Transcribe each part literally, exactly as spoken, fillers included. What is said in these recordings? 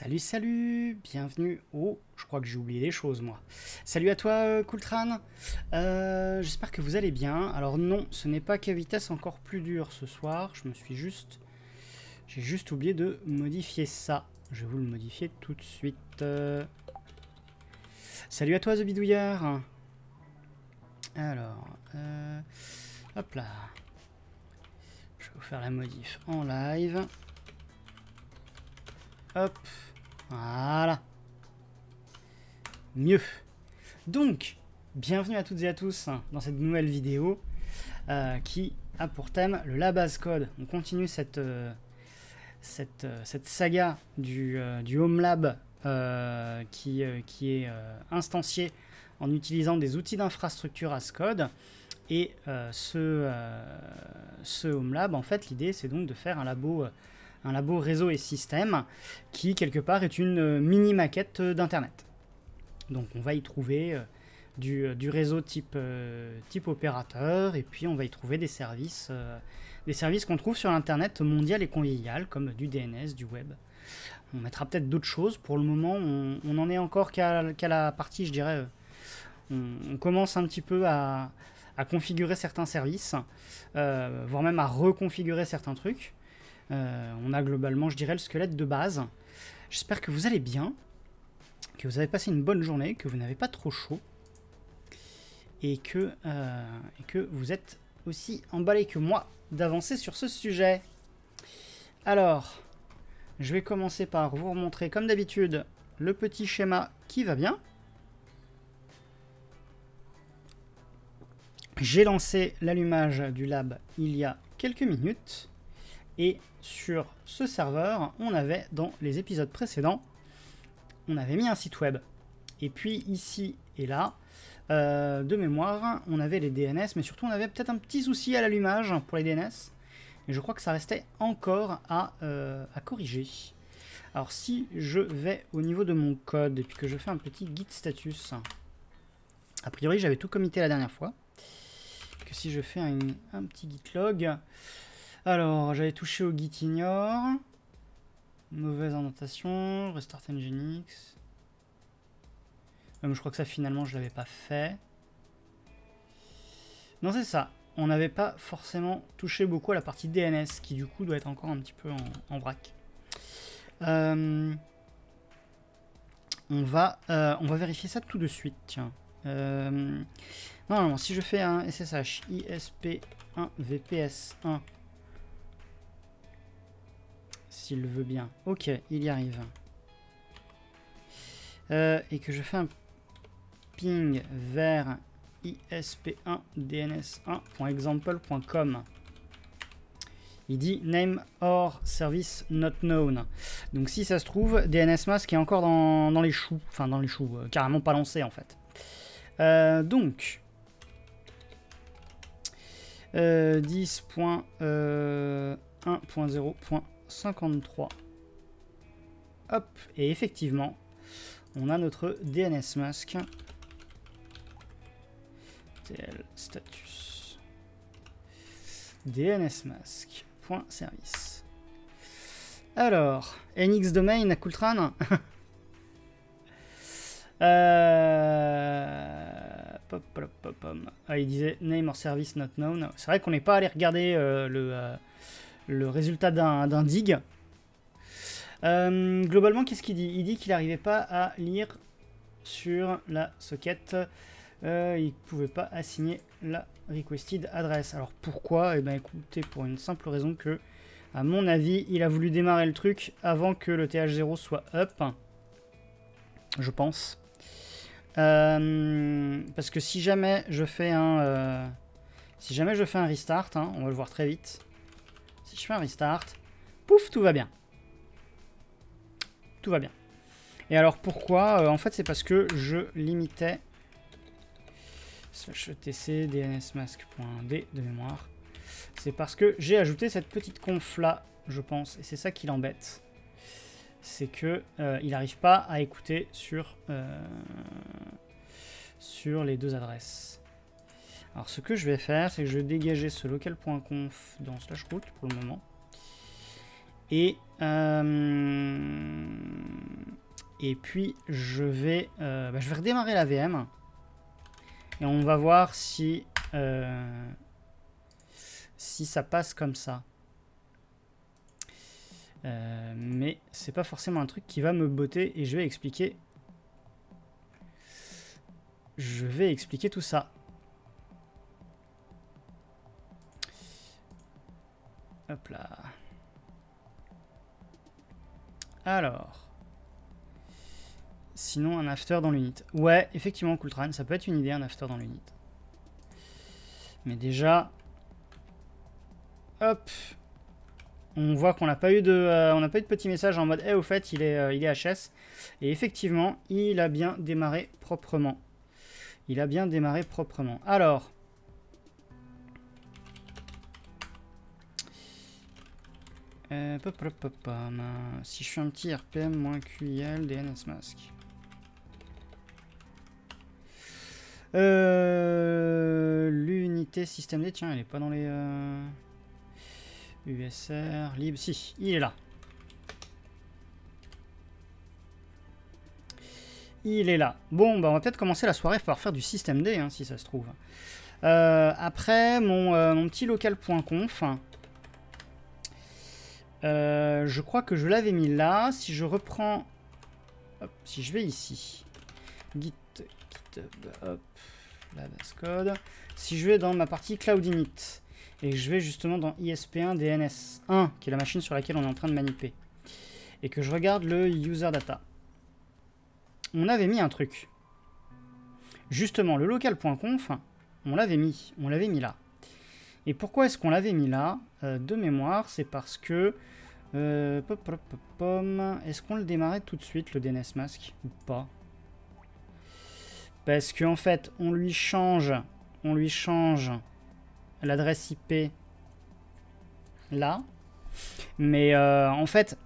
Salut, salut, bienvenue au... Oh, je crois que j'ai oublié des choses, moi. Salut à toi, euh, Cooltrain. Euh, J'espère que vous allez bien. Alors non, ce n'est pas qu'à vitesse encore plus dure ce soir. Je me suis juste... J'ai juste oublié de modifier ça. Je vais vous le modifier tout de suite. Euh... Salut à toi, The Bidouillard. Alors... Euh... Hop là. Je vais vous faire la modif en live. Hop, voilà, mieux. Donc, bienvenue à toutes et à tous dans cette nouvelle vidéo euh, qui a pour thème le Lab As code. On continue cette, euh, cette, euh, cette saga du, euh, du Home Lab euh, qui, euh, qui est euh, instancié en utilisant des outils d'infrastructure As code. Et euh, ce, euh, ce Home Lab, en fait, l'idée, c'est donc de faire un labo... Euh, un labo réseau et système qui, quelque part, est une mini maquette d'Internet. Donc, on va y trouver euh, du, du réseau type, euh, type opérateur, et puis on va y trouver des services, euh, des services qu'on trouve sur Internet mondial et convivial, comme du D N S, du web. On mettra peut-être d'autres choses. Pour le moment, on, on en est encore qu'à qu'à la partie, je dirais, euh, on, on commence un petit peu à, à configurer certains services, euh, voire même à reconfigurer certains trucs. Euh, on a globalement, je dirais, le squelette de base. J'espère que vous allez bien, que vous avez passé une bonne journée, que vous n'avez pas trop chaud, et que, euh, et que vous êtes aussi emballé que moi d'avancer sur ce sujet. Alors, je vais commencer par vous montrer, comme d'habitude, le petit schéma qui va bien. J'ai lancé l'allumage du lab il y a quelques minutes. Et sur ce serveur, on avait, dans les épisodes précédents, on avait mis un site web. Et puis ici et là, euh, de mémoire, on avait les D N S, mais surtout on avait peut-être un petit souci à l'allumage pour les D N S. Et je crois que ça restait encore à, euh, à corriger. Alors si je vais au niveau de mon code, et puis que je fais un petit git status, a priori j'avais tout commité la dernière fois. Que si je fais un, un petit git log... Alors, j'avais touché au git ignore, mauvaise indentation, restart nginx. Même, je crois que ça, finalement, je ne l'avais pas fait. Non, c'est ça. On n'avait pas forcément touché beaucoup à la partie D N S, qui, du coup, doit être encore un petit peu en, en vrac. Euh, on, va, euh, on va vérifier ça tout de suite, tiens. Euh, non, non, si je fais un S S H I S P un V P S un... S'il veut bien. Ok, il y arrive. Euh, et que je fais un ping vers I S P un D N S un point example point com. Il dit name or service not known. Donc si ça se trouve, D N S masq est encore dans, dans les choux. Enfin dans les choux, euh, carrément pas lancé en fait. Euh, donc... Euh, dix point un point zéro point un cinquante-trois. Hop, et effectivement, on a notre D N S masq. T L status. D N S masq point service. Alors, N X domain à Cooltrain. euh... pop, pop, pop, pop. Ah, il disait name or service not known. C'est vrai qu'on n'est pas allé regarder euh, le. Euh, le résultat d'un dig. Euh, globalement, qu'est-ce qu'il dit? Il dit qu'il n'arrivait pas à lire sur la socket. Euh, il ne pouvait pas assigner la requested address. Alors pourquoi? Eh bien écoutez, pour une simple raison que, à mon avis, il a voulu démarrer le truc avant que le T H zéro soit up. Je pense. Euh, parce que si jamais je fais un... Euh, si jamais je fais un restart, hein, on va le voir très vite. Si je fais un restart, pouf, tout va bien. Tout va bien. Et alors pourquoi? euh, En fait, c'est parce que je limitais slash etc dnsmasq.d de mémoire. C'est parce que j'ai ajouté cette petite conf là, je pense, et c'est ça qui l'embête. C'est que euh, il n'arrive pas à écouter sur euh, sur les deux adresses. Alors ce que je vais faire, c'est que je vais dégager ce local.conf dans slash root pour le moment. Et, euh, Et puis je vais, euh, bah, je vais redémarrer la V M. Et on va voir si, euh, si ça passe comme ça. Euh, mais c'est pas forcément un truc qui va me botter et je vais expliquer. Je vais expliquer tout ça. Hop là. Alors. Sinon un after dans l'unit. Ouais, effectivement, Cooltrain, ça peut être une idée, un after dans l'unit. Mais déjà. Hop. On voit qu'on n'a pas eu de, euh, on n'a pas eu de petit message en mode hey, au fait, il est, euh, il est H S. Et effectivement, il a bien démarré proprement. Il a bien démarré proprement. Alors, euh, pop, pop, pop, pop, si je suis un petit R P M-Q I L D N S masq. Euh, L'unité systemd, tiens, elle n'est pas dans les. Euh U S R, lib, si, il est là. Il est là. Bon, bah on va peut-être commencer la soirée par faire du systemd, hein, si ça se trouve. Euh, après, mon, euh, mon petit local point conf. Euh, je crois que je l'avais mis là. Si je reprends... Hop, si je vais ici. Git, GitHub, hop, Lab As code. Si je vais dans ma partie Cloud Init. Et je vais justement dans I S P un D N S un, qui est la machine sur laquelle on est en train de manipuler. Et que je regarde le user data. On avait mis un truc. Justement, le local point conf, on l'avait mis. On l'avait mis là. Et pourquoi est-ce qu'on l'avait mis là? euh, De mémoire, c'est parce que... Euh, pop, pop, pop, pom, est-ce qu'on le démarrait tout de suite, le D N S masq, ou pas? Parce qu'en fait, on lui change... On lui change... l'adresse I P là, mais euh, en fait,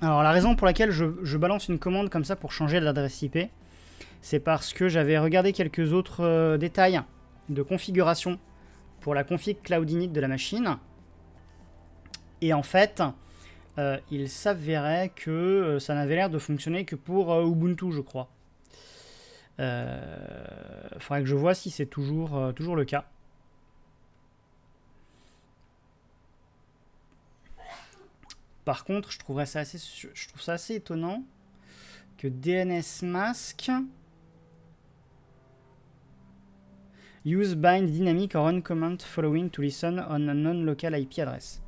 alors la raison pour laquelle je, je balance une commande comme ça pour changer l'adresse I P, c'est parce que j'avais regardé quelques autres euh, détails de configuration pour la config Cloud Init de la machine, et en fait, euh, il s'avérait que euh, ça n'avait l'air de fonctionner que pour euh, Ubuntu, je crois. Euh, faudrait que je vois si c'est toujours, euh, toujours le cas. Par contre, je, trouverais ça assez, je trouve ça assez étonnant que D N S masq use bind dynamic or run command following to listen on a non-local I P address.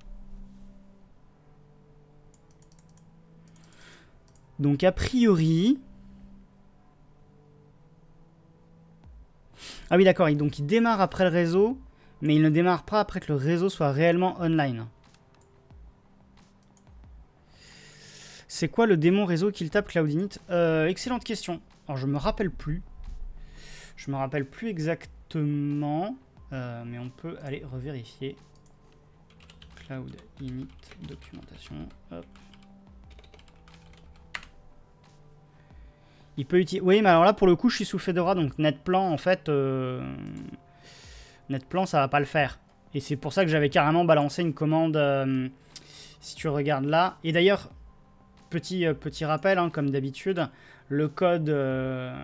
Donc, a priori... Ah oui, d'accord. Donc, il démarre après le réseau, mais il ne démarre pas après que le réseau soit réellement online. C'est quoi le démon réseau qu'il tape Cloud Init? euh, Excellente question. Alors je me rappelle plus. Je me rappelle plus exactement. Euh, mais on peut aller revérifier. Cloud Init documentation. Hop. Il peut utiliser. Oui, mais alors là pour le coup je suis sous Fedora, donc Netplan en fait, euh... Netplan ça va pas le faire. Et c'est pour ça que j'avais carrément balancé une commande. Euh... Si tu regardes là. Et d'ailleurs. Petit, petit rappel, hein, comme d'habitude, le code, euh,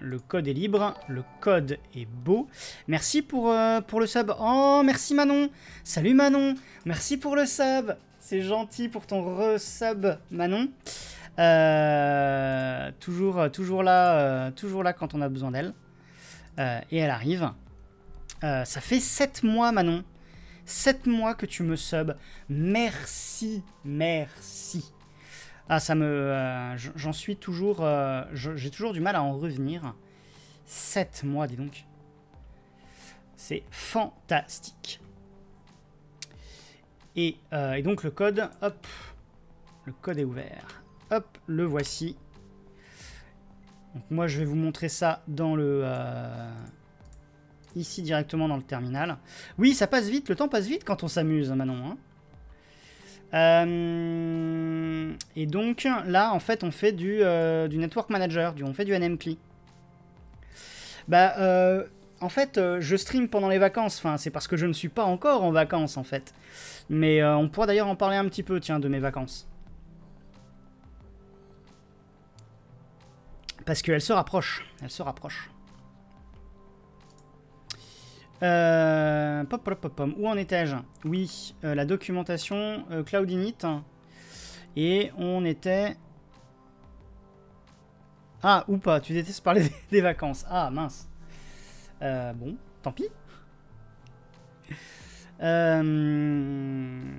le code est libre, le code est beau. Merci pour, euh, pour le sub. Oh, merci Manon. Salut Manon. Merci pour le sub. C'est gentil pour ton re-sub, Manon. Euh, toujours, toujours, là, euh, toujours là quand on a besoin d'elle. Euh, et elle arrive. Euh, ça fait sept mois, Manon. sept mois que tu me sub. Merci, merci. Ah, ça me... Euh, j'en suis toujours... Euh, j'ai toujours du mal à en revenir. sept mois, dis donc. C'est fantastique. Et, euh, et donc le code, hop, le code est ouvert. Hop, le voici. Donc moi, je vais vous montrer ça dans le... Euh, ici, directement dans le terminal. Oui, ça passe vite, le temps passe vite quand on s'amuse, hein, Manon, hein. Euh, et donc là en fait on fait du, euh, du network manager, du, on fait du N M C L I. Bah euh, en fait euh, je stream pendant les vacances, enfin c'est parce que je ne suis pas encore en vacances en fait. Mais euh, on pourra d'ailleurs en parler un petit peu tiens de mes vacances. Parce qu'elle se rapproche. Elle se rapproche. Euh, pop, pop, pop, pop. Où en étais-je? Oui, euh, la documentation euh, Cloud Init. Et on était... Ah, ou pas, tu détestes parler des vacances. Ah, mince. Euh, bon, tant pis. Euh...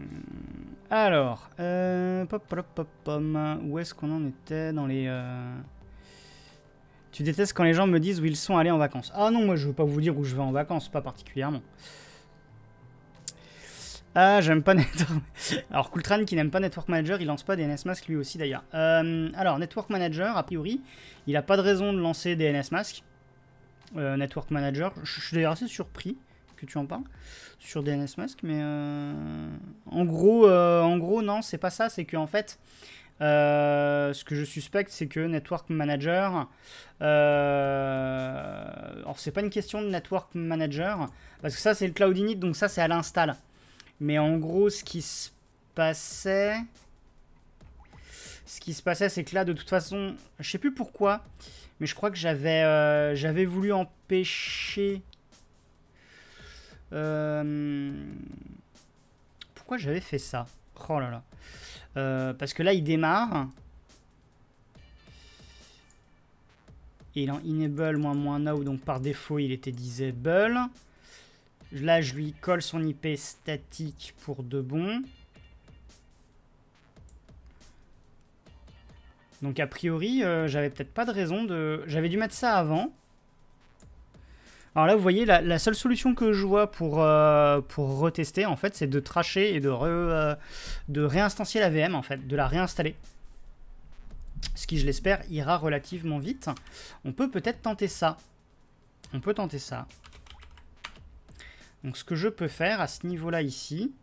Alors, euh... pop, pop, pop, pop. Où est-ce qu'on en était dans les... Euh... Tu détestes quand les gens me disent où ils sont allés en vacances. Ah non, moi je veux pas vous dire où je vais en vacances, pas particulièrement. Ah, j'aime pas Network... Alors, Cooltrain qui n'aime pas Network Manager, il lance pas dnsmasq lui aussi d'ailleurs. Euh, alors, Network Manager, a priori, il a pas de raison de lancer dnsmasq. Euh, Network Manager, je suis d'ailleurs assez surpris que tu en parles sur dnsmasq, mais euh... en gros, euh, en gros, non, c'est pas ça, c'est qu'en fait... Euh, ce que je suspecte, c'est que Network Manager... Euh, alors, c'est pas une question de Network Manager, parce que ça, c'est le Cloud Init, donc ça, c'est à l'install. Mais en gros, ce qui se passait... Ce qui se passait, c'est que là, de toute façon... Je sais plus pourquoi, mais je crois que j'avais euh, j'avais voulu empêcher... Euh, pourquoi j'avais fait ça? Oh là là. Euh, parce que là, il démarre. Et il est en enable moins moins now, donc par défaut, il était disable. Là, je lui colle son I P statique pour de bon. Donc, a priori, euh, j'avais peut-être pas de raison de... J'avais dû mettre ça avant. Alors là, vous voyez, la, la seule solution que je vois pour, euh, pour retester, en fait, c'est de tracher et de, re, euh, de réinstancier la V M, en fait, de la réinstaller. Ce qui, je l'espère, ira relativement vite. On peut peut-être tenter ça. On peut tenter ça. Donc, ce que je peux faire à ce niveau-là, ici,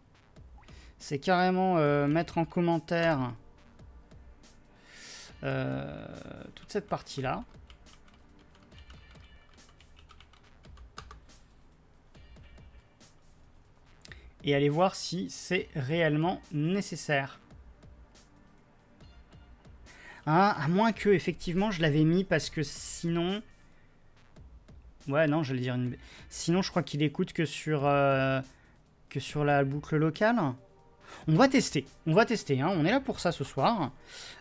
c'est carrément euh, mettre en commentaire euh, toute cette partie-là. Et aller voir si c'est réellement nécessaire. Hein, à moins que, effectivement, je l'avais mis parce que sinon... Ouais, non, j'allais dire une... Sinon, je crois qu'il écoute que sur, euh, que sur la boucle locale. On va tester, on va tester, hein. On est là pour ça ce soir.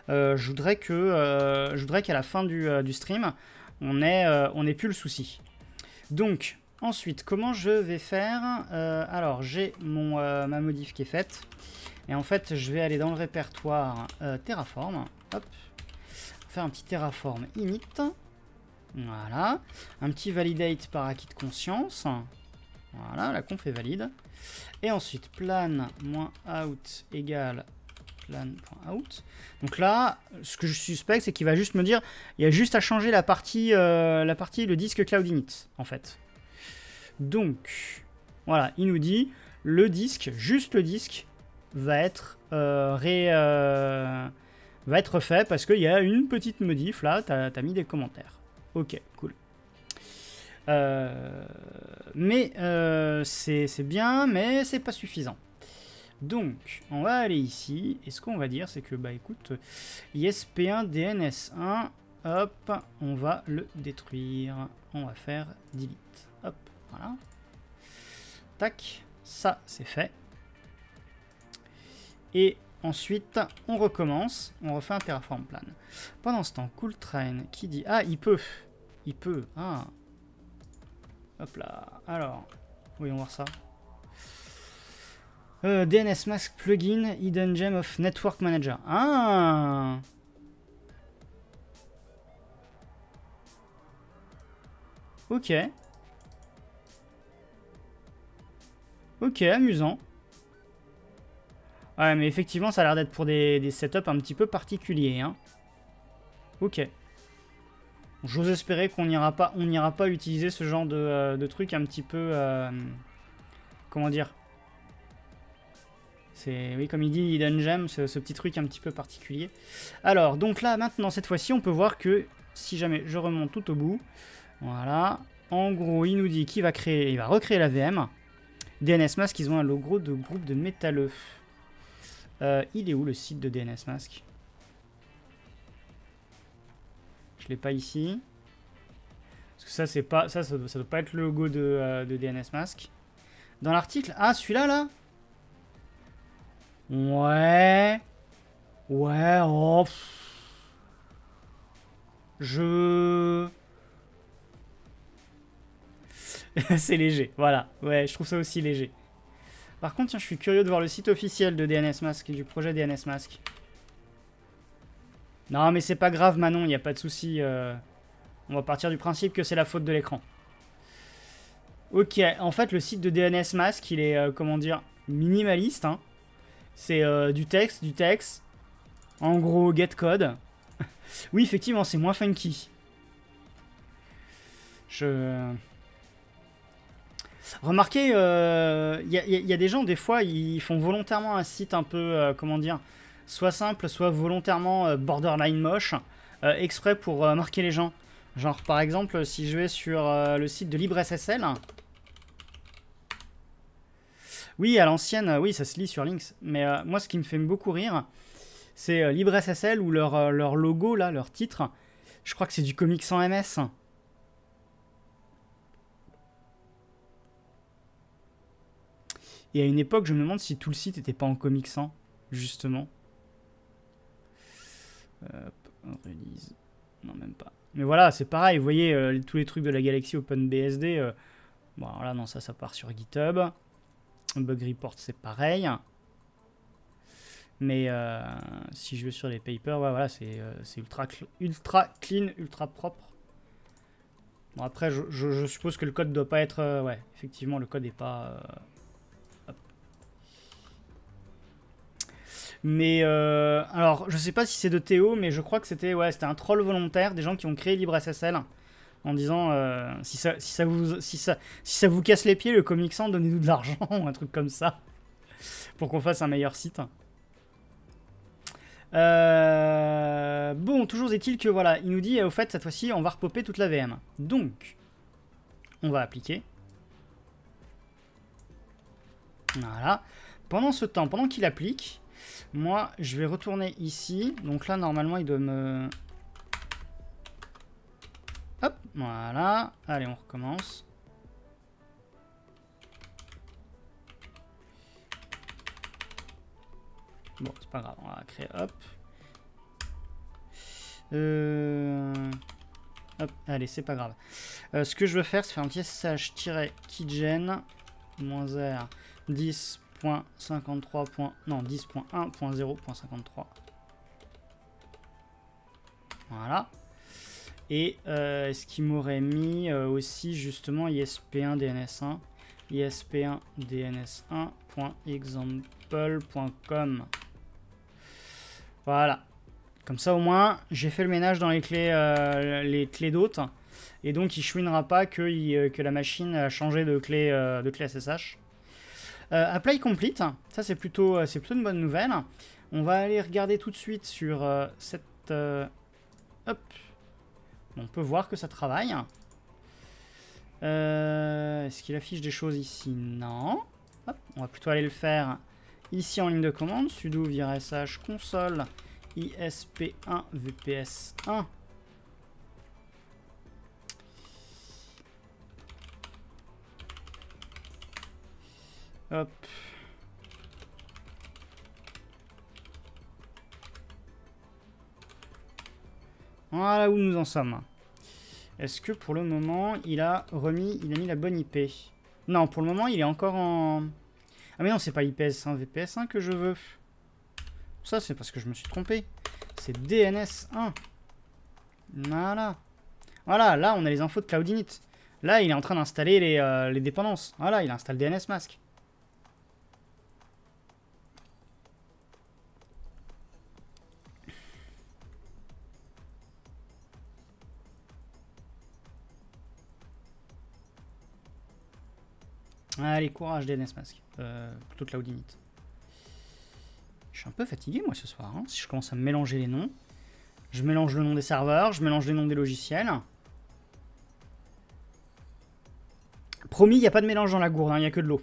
Euh, je voudrais que, euh, je voudrais qu'à la fin du, euh, du stream, on ait, euh, on ait plus le souci. Donc... Ensuite, comment je vais faire euh, alors, j'ai mon euh, ma modif qui est faite. Et en fait, je vais aller dans le répertoire euh, Terraform. Hop. Faire un petit Terraform init. Voilà. Un petit validate par acquis de conscience. Voilà, la conf est valide. Et ensuite, plan.out égale plan.out. Donc là, ce que je suspecte, c'est qu'il va juste me dire, il y a juste à changer la partie, euh, la partie le disque Cloud Init, en fait. Donc, voilà, il nous dit, le disque, juste le disque, va être, euh, ré, euh, va être fait parce qu'il y a une petite modif, là, t'as t'as mis des commentaires. Ok, cool. Euh, mais euh, c'est bien, mais c'est pas suffisant. Donc, on va aller ici, et ce qu'on va dire, c'est que, bah écoute, I S P un, D N S un, hop, on va le détruire. On va faire delete. Hop. Voilà. Tac, ça c'est fait. Et ensuite, on recommence, on refait un Terraform plan. Pendant ce temps, Cooltrain qui dit... Ah, il peut. Il peut. Ah. Hop là. Alors, voyons voir ça. Euh, dnsmasq plugin, hidden gem of network manager. Ah. Ok. Ok, amusant. Ouais, mais effectivement, ça a l'air d'être pour des, des setups un petit peu particuliers. Hein. Ok. J'ose espérer qu'on n'ira pas, on n'ira pas utiliser ce genre de, euh, de truc un petit peu... Euh, comment dire? C'est, oui, comme il dit, hidden gem, ce, ce petit truc un petit peu particulier. Alors, donc là, maintenant, cette fois-ci, on peut voir que, si jamais je remonte tout au bout, voilà, en gros, il nous dit qu'il va créer, il va recréer la V M. dnsmasq, ils ont un logo de groupe de métalleux. Euh, il est où le site de dnsmasq? Je l'ai pas ici. Parce que ça, c'est pas, ça, ça, ça doit pas être le logo de, euh, de dnsmasq. Dans l'article, ah, celui-là, là. Ouais. Ouais, oh. Je... c'est léger, voilà. Ouais, je trouve ça aussi léger. Par contre, tiens, je suis curieux de voir le site officiel de dnsmasq, du projet dnsmasq. Non, mais c'est pas grave, Manon, il n'y a pas de souci. Euh, on va partir du principe que c'est la faute de l'écran. Ok, en fait, le site de dnsmasq, il est, euh, comment dire, minimaliste. Hein. C'est euh, du texte, du texte. En gros, get code. Oui, effectivement, c'est moins funky. Je... Remarquez, il euh, y, y, y a des gens, des fois, ils font volontairement un site un peu, euh, comment dire, soit simple, soit volontairement euh, borderline moche, euh, exprès pour euh, marquer les gens. Genre, par exemple, si je vais sur euh, le site de LibreSSL, oui, à l'ancienne, euh, oui, ça se lit sur Links, mais euh, moi, ce qui me fait beaucoup rire, c'est euh, LibreSSL ou leur, euh, leur logo, là, leur titre, je crois que c'est du Comic Sans M S. Et à une époque, je me demande si tout le site n'était pas en Comic Sans, justement. Hop, release. Non, même pas. Mais voilà, c'est pareil, vous voyez, euh, tous les trucs de la galaxie OpenBSD. Euh, bon, alors là, non, ça, ça part sur GitHub. Bug Report, c'est pareil. Mais euh, si je vais sur les papers, ouais, voilà, c'est euh, ultra, cl ultra clean, ultra propre. Bon, après, je, je, je suppose que le code doit pas être... Euh, ouais, effectivement, le code n'est pas... Euh, Mais euh, alors, je sais pas si c'est de Théo, mais je crois que c'était ouais, c'était un troll volontaire des gens qui ont créé LibreSSL en disant euh, si, ça, si, ça vous, si, ça, si ça vous casse les pieds, le Comic Sans, donnez-nous de l'argent ou un truc comme ça pour qu'on fasse un meilleur site. Euh, bon, toujours est-il que voilà, il nous dit au fait, cette fois-ci, on va repopper toute la V M. Donc, on va appliquer. Voilà. Pendant ce temps, pendant qu'il applique. Moi, je vais retourner ici. Donc là, normalement, il doit me... Hop, voilà. Allez, on recommence. Bon, c'est pas grave. On va créer, hop. Euh... Hop, allez, c'est pas grave. Euh, ce que je veux faire, c'est faire un petit sh-keygen -r dix. cinquante-trois. Non, dix point un point zéro point cinquante-trois. Voilà. Et euh, ce qui m'aurait mis euh, aussi justement I S P un D N S un, I S P un D N S un point example point com. Voilà. Comme ça, au moins, j'ai fait le ménage dans les clés, euh, les clés d'hôtes. Et donc, il chouinera pas que, il, que la machine a changé de clé, euh, de clé S S H. Euh, apply complete, ça c'est plutôt, euh, plutôt une bonne nouvelle. On va aller regarder tout de suite sur euh, cette... Euh, hop. On peut voir que ça travaille. Euh, Est-ce qu'il affiche des choses ici? Non. Hop. On va plutôt aller le faire ici en ligne de commande. Sudo virsh console I S P un V P S un. Hop. Voilà où nous en sommes. Est-ce que pour le moment, il a remis, il a mis la bonne I P? Non, pour le moment, il est encore en... Ah mais non, c'est pas I P S un V P S un que je veux. Ça, c'est parce que je me suis trompé. C'est D N S un. Voilà. Voilà, là, on a les infos de Cloud Init. Là, il est en train d'installer les, euh, les dépendances. Voilà, il installe dnsmasq. Allez, courage dnsmasq, euh, plutôt Cloud Init. Je suis un peu fatigué moi ce soir, hein. Si je commence à mélanger les noms. Je mélange le nom des serveurs, je mélange les noms des logiciels. Promis, il n'y a pas de mélange dans la gourde, il n'y a que de l'eau.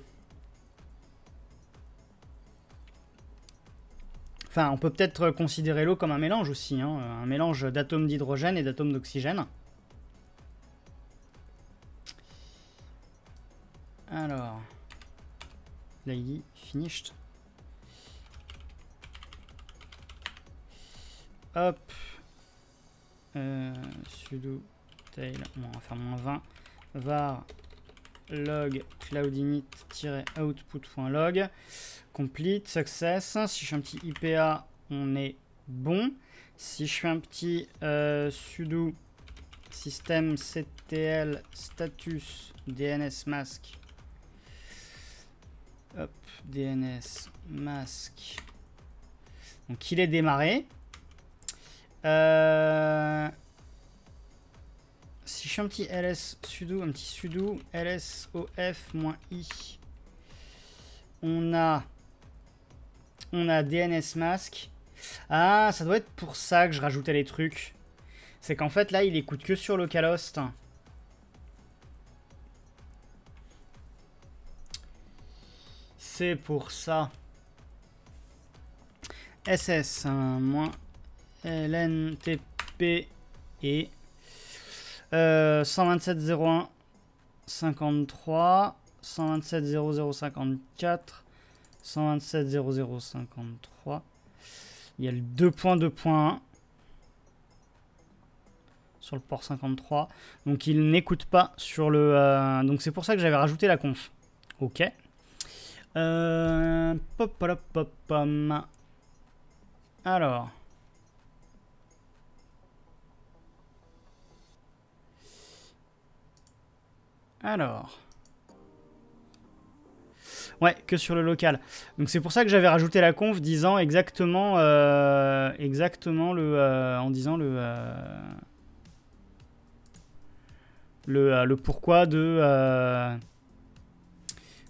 Enfin, on peut peut-être considérer l'eau comme un mélange aussi, hein, un mélange d'atomes d'hydrogène et d'atomes d'oxygène. Alors, l'I D finished. Hop, euh, sudo tail, bon, on va faire moins vingt, var log cloud init-output.log, complete, success. Si je fais un petit I P A, on est bon. Si je fais un petit euh, sudo systemctl status dnsmasq, hop, dnsmasq, donc il est démarré. Euh, si je fais un petit ls sudo, un petit sudo lsof-i, on a on a dnsmasq. Ah, ça doit être pour ça que je rajoutais les trucs. C'est qu'en fait là, il écoute que sur localhost. C'est pour ça. S S hein, moins L N T P et euh, cent vingt-sept zéro un cinquante-trois, cent vingt-sept zéro zéro cinquante-quatre, cent vingt-sept zéro zéro cinquante-trois. Il y a le deux point deux point un sur le port cinquante-trois. Donc il n'écoute pas sur le. Euh, donc c'est pour ça que j'avais rajouté la conf. Ok. Euh, pop-pop-pop-pom. Alors. Alors, ouais, que sur le local. Donc c'est pour ça que j'avais rajouté la conf disant exactement, euh, exactement le, euh, en disant le, euh, le, euh, le pourquoi de, euh,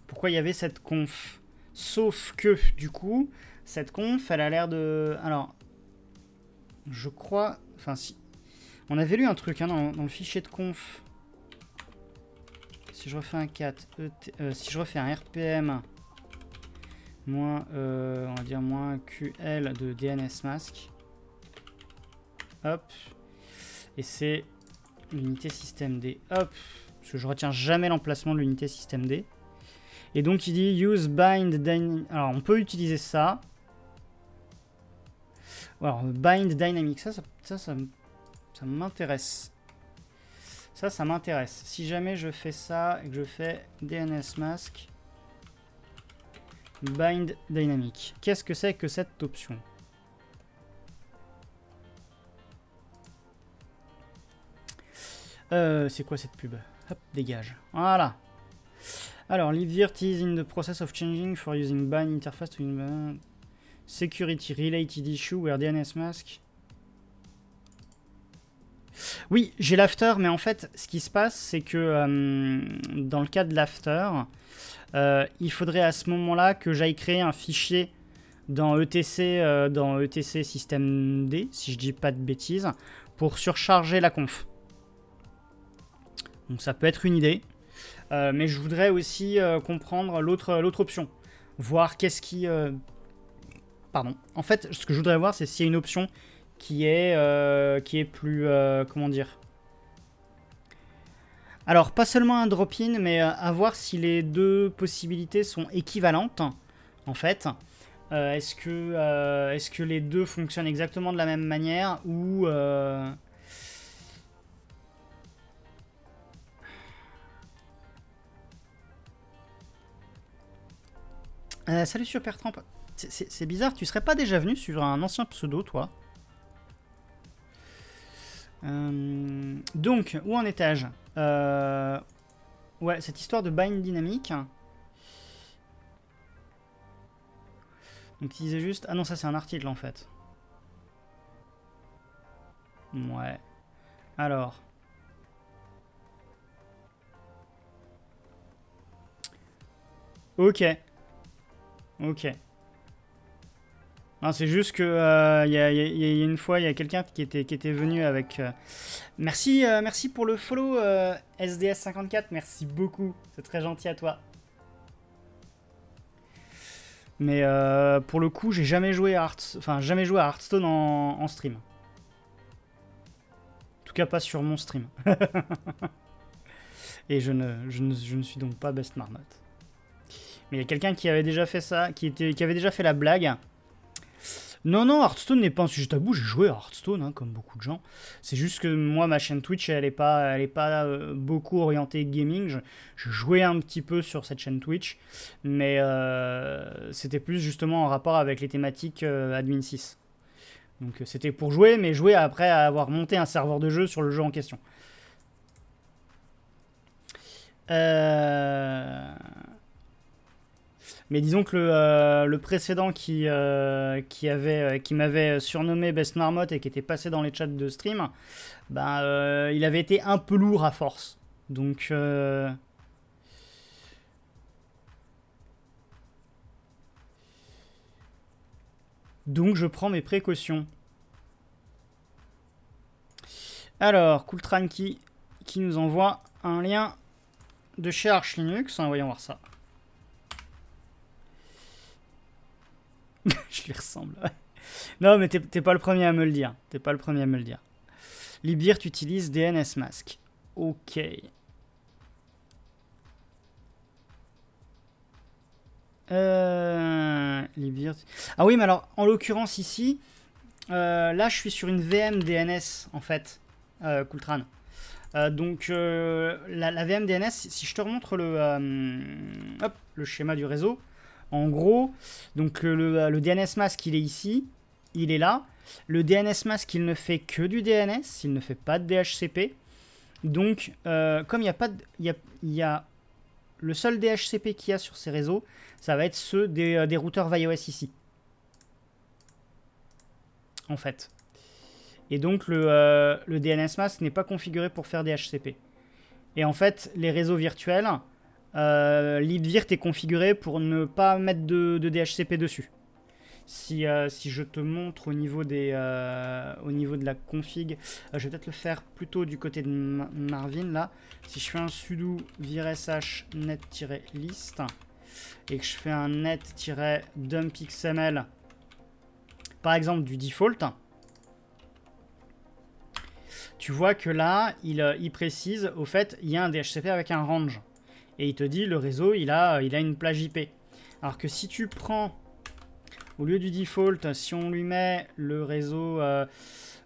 pourquoi il y avait cette conf. Sauf que du coup, cette conf, elle a l'air de, alors, je crois, enfin si, on avait lu un truc hein, dans, dans le fichier de conf. Si je refais un quatre, E T, euh, si je refais un R P M moins, euh, on va dire moins Q L de dnsmasq, hop, et c'est l'unité systemd, hop, parce que je retiens jamais l'emplacement de l'unité systemd, et donc il dit use bind, alors on peut utiliser ça, alors bind dynamic, ça, ça, ça, ça, ça m'intéresse. Ça, ça m'intéresse. Si jamais je fais ça et que je fais dnsmasq bind dynamic, qu'est-ce que c'est que cette option? euh, C'est quoi cette pub? Hop, dégage. Voilà. Alors, libvirt is in the process of changing for using bind interface to in security related issue where dnsmasq. Oui, j'ai l'after, mais en fait, ce qui se passe, c'est que euh, dans le cas de l'after, euh, il faudrait à ce moment-là que j'aille créer un fichier dans E T C, euh, dans E T C systemd, si je dis pas de bêtises, pour surcharger la conf. Donc ça peut être une idée, euh, mais je voudrais aussi euh, comprendre l'autre l'autre option, voir qu'est-ce qui, euh... pardon. En fait, ce que je voudrais voir, c'est s'il y a une option qui est, euh, qui est plus, euh, comment dire, alors pas seulement un drop-in, mais euh, à voir si les deux possibilités sont équivalentes, en fait. Euh, est-ce que, euh, est-ce que les deux fonctionnent exactement de la même manière, ou... Euh... Euh, salut Supertramp, c'est bizarre, tu serais pas déjà venu sur un ancien pseudo, toi? Euh, donc, où en étage euh, ouais, cette histoire de bind dynamique. Donc, il disait juste... Ah non, ça, c'est un article, en fait. Ouais. Alors. Ok. Ok. Non, c'est juste que euh, y a, y a, y a une fois, il y a quelqu'un qui était, qui était venu avec... Euh... Merci, euh, merci pour le follow, euh, S D S cinquante-quatre, merci beaucoup, c'est très gentil à toi. Mais euh, pour le coup, j'ai jamais joué à Hearthstone, enfin, jamais joué à Hearthstone en, en stream. En tout cas, pas sur mon stream. Et je ne, je, ne, je ne suis donc pas best marmotte. Mais il y a quelqu'un qui avait déjà fait ça, qui, était, qui avait déjà fait la blague. Non, non, Hearthstone n'est pas un sujet tabou. J'ai joué à Hearthstone, hein, comme beaucoup de gens. C'est juste que moi, ma chaîne Twitch, elle n'est pas, elle est pas euh, beaucoup orientée gaming. Je, je jouais un petit peu sur cette chaîne Twitch, mais euh, c'était plus justement en rapport avec les thématiques euh, Admin six. Donc c'était pour jouer, mais jouer après avoir monté un serveur de jeu sur le jeu en question. Euh... Mais disons que le, euh, le précédent qui, euh, qui, avait, qui m'avait surnommé Best Marmotte et qui était passé dans les chats de stream, bah, euh, il avait été un peu lourd à force. Donc... Euh... Donc je prends mes précautions. Alors, Cooltrain qui, qui nous envoie un lien de chez Arch Linux. Hein, voyons voir ça. Je lui ressemble. Non, mais t'es pas le premier à me le dire. T'es pas le premier à me le dire. libvirt utilise dnsmasq. Ok. Euh, libvirt. Ah oui, mais alors, en l'occurrence ici, euh, là, je suis sur une V M D N S, en fait, euh, Cooltrain. Euh, donc, euh, la, la V M D N S, si je te remontre le, euh, hop, le schéma du réseau, en gros, donc le, le dnsmasq, il est ici, il est là. Le dnsmasq, il ne fait que du D N S, il ne fait pas de D H C P. Donc, euh, comme il n'y a pas de... Y a, y a, le seul D H C P qu'il y a sur ces réseaux, ça va être ceux des, des routeurs VyOS ici. En fait. Et donc, le, euh, le dnsmasq n'est pas configuré pour faire D H C P. Et en fait, les réseaux virtuels... Euh, libvirt est configuré pour ne pas mettre de, de D H C P dessus. Si, euh, si je te montre au niveau, des, euh, au niveau de la config, euh, je vais peut-être le faire plutôt du côté de Ma Marvin là. Si je fais un sudo virsh net-list et que je fais un net-dumpxml par exemple du default, tu vois que là il, il précise au fait il y a un D H C P avec un range. Et il te dit, le réseau, il a, il a une plage I P. Alors que si tu prends, au lieu du default, si on lui met le réseau, euh,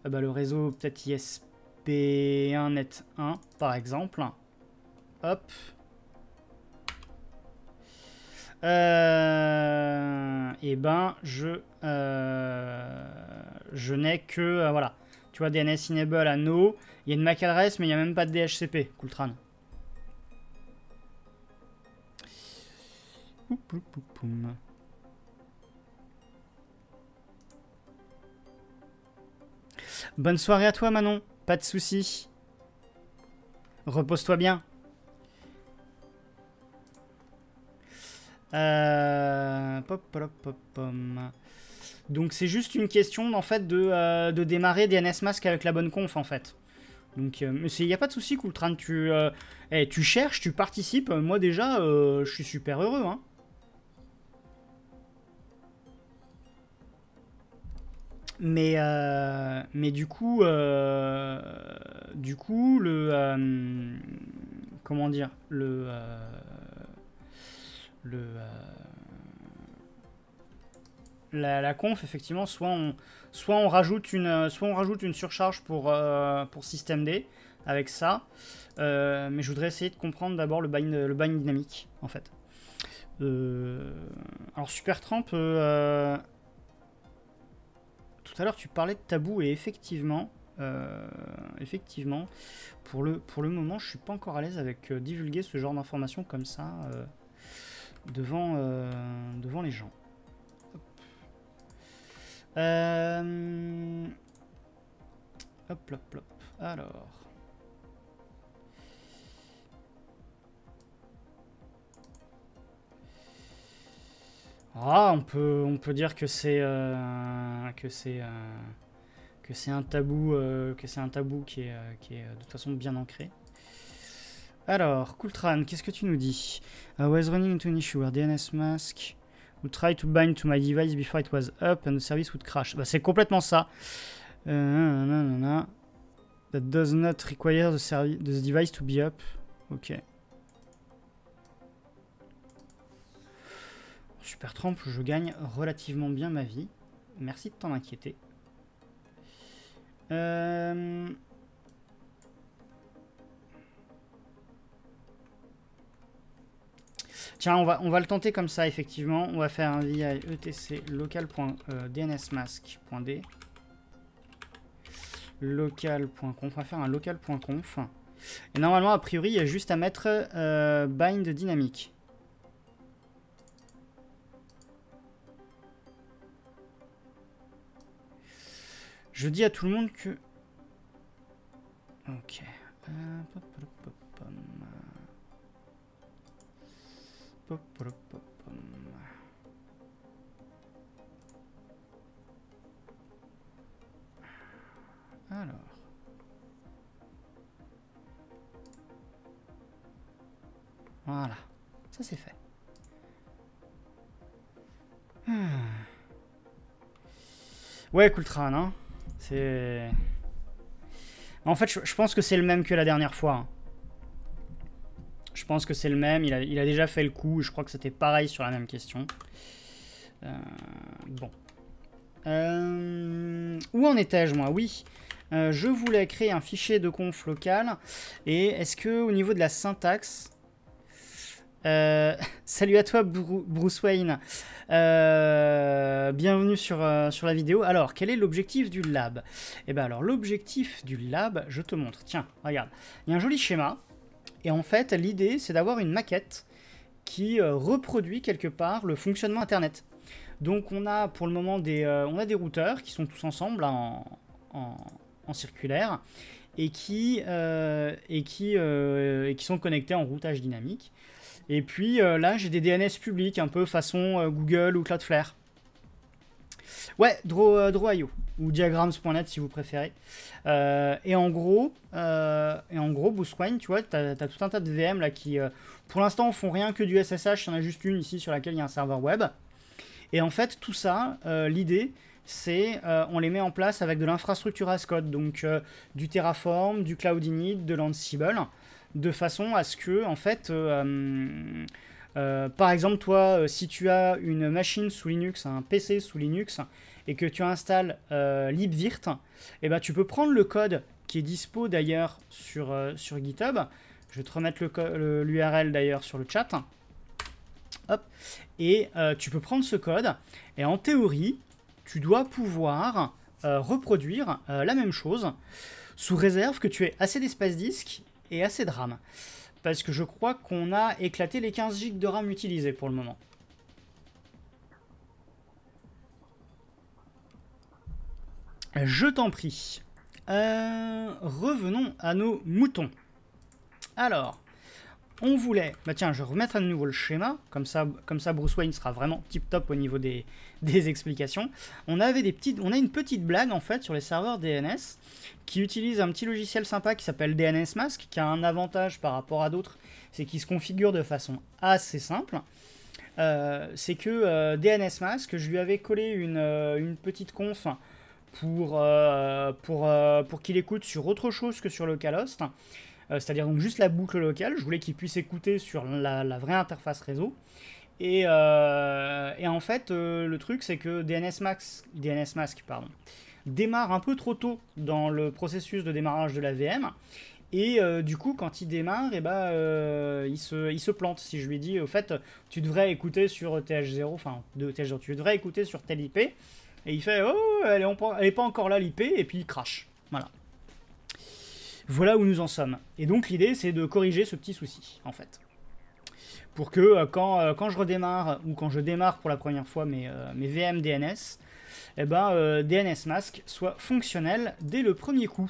bah le réseau peut-être I S P un net un, par exemple. Hop. Euh, et ben, je, euh, je n'ai que, euh, voilà. Tu vois, D N S enable à no. Il y a une M A C adresse, mais il n'y a même pas de D H C P, Cooltrain. Bonne soirée à toi, Manon. Pas de soucis. Repose-toi bien. Euh... Donc c'est juste une question en fait de, euh, de démarrer dnsmasq avec la bonne conf en fait. Donc, euh, il n'y a pas de souci, Cooltrain. Tu, euh, hey, tu cherches, tu participes. Moi déjà, euh, je suis super heureux, hein. Mais, euh, mais du coup, euh, du coup, le, euh, comment dire, le, euh, le, euh, la, la conf, effectivement, soit on, soit on rajoute une, soit on rajoute une surcharge pour, euh, pour systemd avec ça, euh, mais je voudrais essayer de comprendre d'abord le bind, le bind dynamique, en fait. Euh, alors, Supertramp. Euh, Tout à l'heure, tu parlais de tabou et effectivement, euh, effectivement, pour le pour le moment, je suis pas encore à l'aise avec euh, divulguer ce genre d'informations comme ça euh, devant euh, devant les gens. Hop, euh, hop, hop, hop. Alors. Ah, on peut, on peut dire que c'est euh, que c'est euh, que c'est un tabou euh, que c'est un tabou qui est, euh, qui est de toute façon bien ancré. Alors, Cooltrain, qu'est-ce que tu nous dis? I was running into an issue where dnsmasq would try to bind to my device before it was up and the service would crash. Bah, c'est complètement ça. Euh, nanana, nanana. That does not require the, the device to be up. Ok. Super Tramp, je gagne relativement bien ma vie. Merci de t'en inquiéter. Euh... Tiens, on va, on va le tenter comme ça, effectivement. On va faire un vi etc local.dnsmasq.d local point conf. On va faire un local point conf. Et normalement, a priori, il y a juste à mettre euh, bind dynamique. Je dis à tout le monde que... Ok. Euh... Alors... Voilà. Ça, c'est fait. Hmm. Ouais, Cooltrain, hein. C'est... En fait, je, je pense que c'est le même que la dernière fois. Je pense que c'est le même. Il a, il a déjà fait le coup. Je crois que c'était pareil sur la même question. Euh, bon. Euh, où en étais-je, moi? Oui. Euh, je voulais créer un fichier de conf local. Et est-ce que au niveau de la syntaxe... Euh, salut à toi Bruce Wayne, euh, bienvenue sur, euh, sur la vidéo. Alors quel est l'objectif du lab? Eh bien alors l'objectif du lab, je te montre, tiens regarde, il y a un joli schéma et en fait l'idée c'est d'avoir une maquette qui euh, reproduit quelque part le fonctionnement internet. Donc on a pour le moment des, euh, on a des routeurs qui sont tous ensemble là, en, en, en circulaire et qui, euh, et, qui, euh, et qui sont connectés en routage dynamique. Et puis euh, là, j'ai des D N S publics, un peu façon euh, Google ou Cloudflare. Ouais, Draw, euh, Draw point i o ou Diagrams point net si vous préférez. Euh, et en gros, euh, et en gros, Bruce Wayne, tu vois, t'as t'as tout un tas de V M là qui, euh, pour l'instant, font rien que du S S H. Il y en a juste une ici sur laquelle il y a un serveur web. Et en fait, tout ça, euh, l'idée, c'est euh, on les met en place avec de l'infrastructure as code, donc euh, du Terraform, du Cloud Init, de l'Ansible, de façon à ce que, en fait, euh, euh, par exemple, toi, euh, si tu as une machine sous Linux, un P C sous Linux, et que tu installes euh, libvirt, eh ben, tu peux prendre le code qui est dispo d'ailleurs sur, euh, sur GitHub. Je vais te remettre l'U R L d'ailleurs sur le chat. Hop. Et euh, tu peux prendre ce code, et en théorie, tu dois pouvoir euh, reproduire euh, la même chose, sous réserve que tu aies assez d'espace disque et assez de RAM, parce que je crois qu'on a éclaté les quinze gigs de RAM utilisés pour le moment. Je t'en prie. Euh, revenons à nos moutons. Alors, on voulait... Bah tiens, je vais remettre à nouveau le schéma, comme ça, comme ça Bruce Wayne sera vraiment tip-top au niveau des, des explications. On avait des petites, on a une petite blague en fait sur les serveurs D N S, qui utilise un petit logiciel sympa qui s'appelle dnsmasq, qui a un avantage par rapport à d'autres, c'est qu'il se configure de façon assez simple. Euh, c'est que euh, dnsmasq, je lui avais collé une, euh, une petite conf pour, euh, pour, euh, pour qu'il écoute sur autre chose que sur localhost, euh, c'est-à-dire donc juste la boucle locale. Je voulais qu'il puisse écouter sur la, la vraie interface réseau. Et, euh, et en fait, euh, le truc, c'est que dnsmasq, dnsmasq pardon, démarre un peu trop tôt dans le processus de démarrage de la V M, et euh, du coup quand il démarre, et bah, euh, il, se, il se plante. Si je lui dis au fait tu devrais écouter sur T H zéro, enfin de T H zéro, tu devrais écouter sur telle I P, et il fait oh elle est, on, elle est pas encore là l'I P, et puis il crash. Voilà. Voilà où nous en sommes. Et donc l'idée c'est de corriger ce petit souci en fait, pour que euh, quand, euh, quand je redémarre ou quand je démarre pour la première fois mes, euh, mes V M D N S, eh ben, euh, dnsmasq soit fonctionnel dès le premier coup.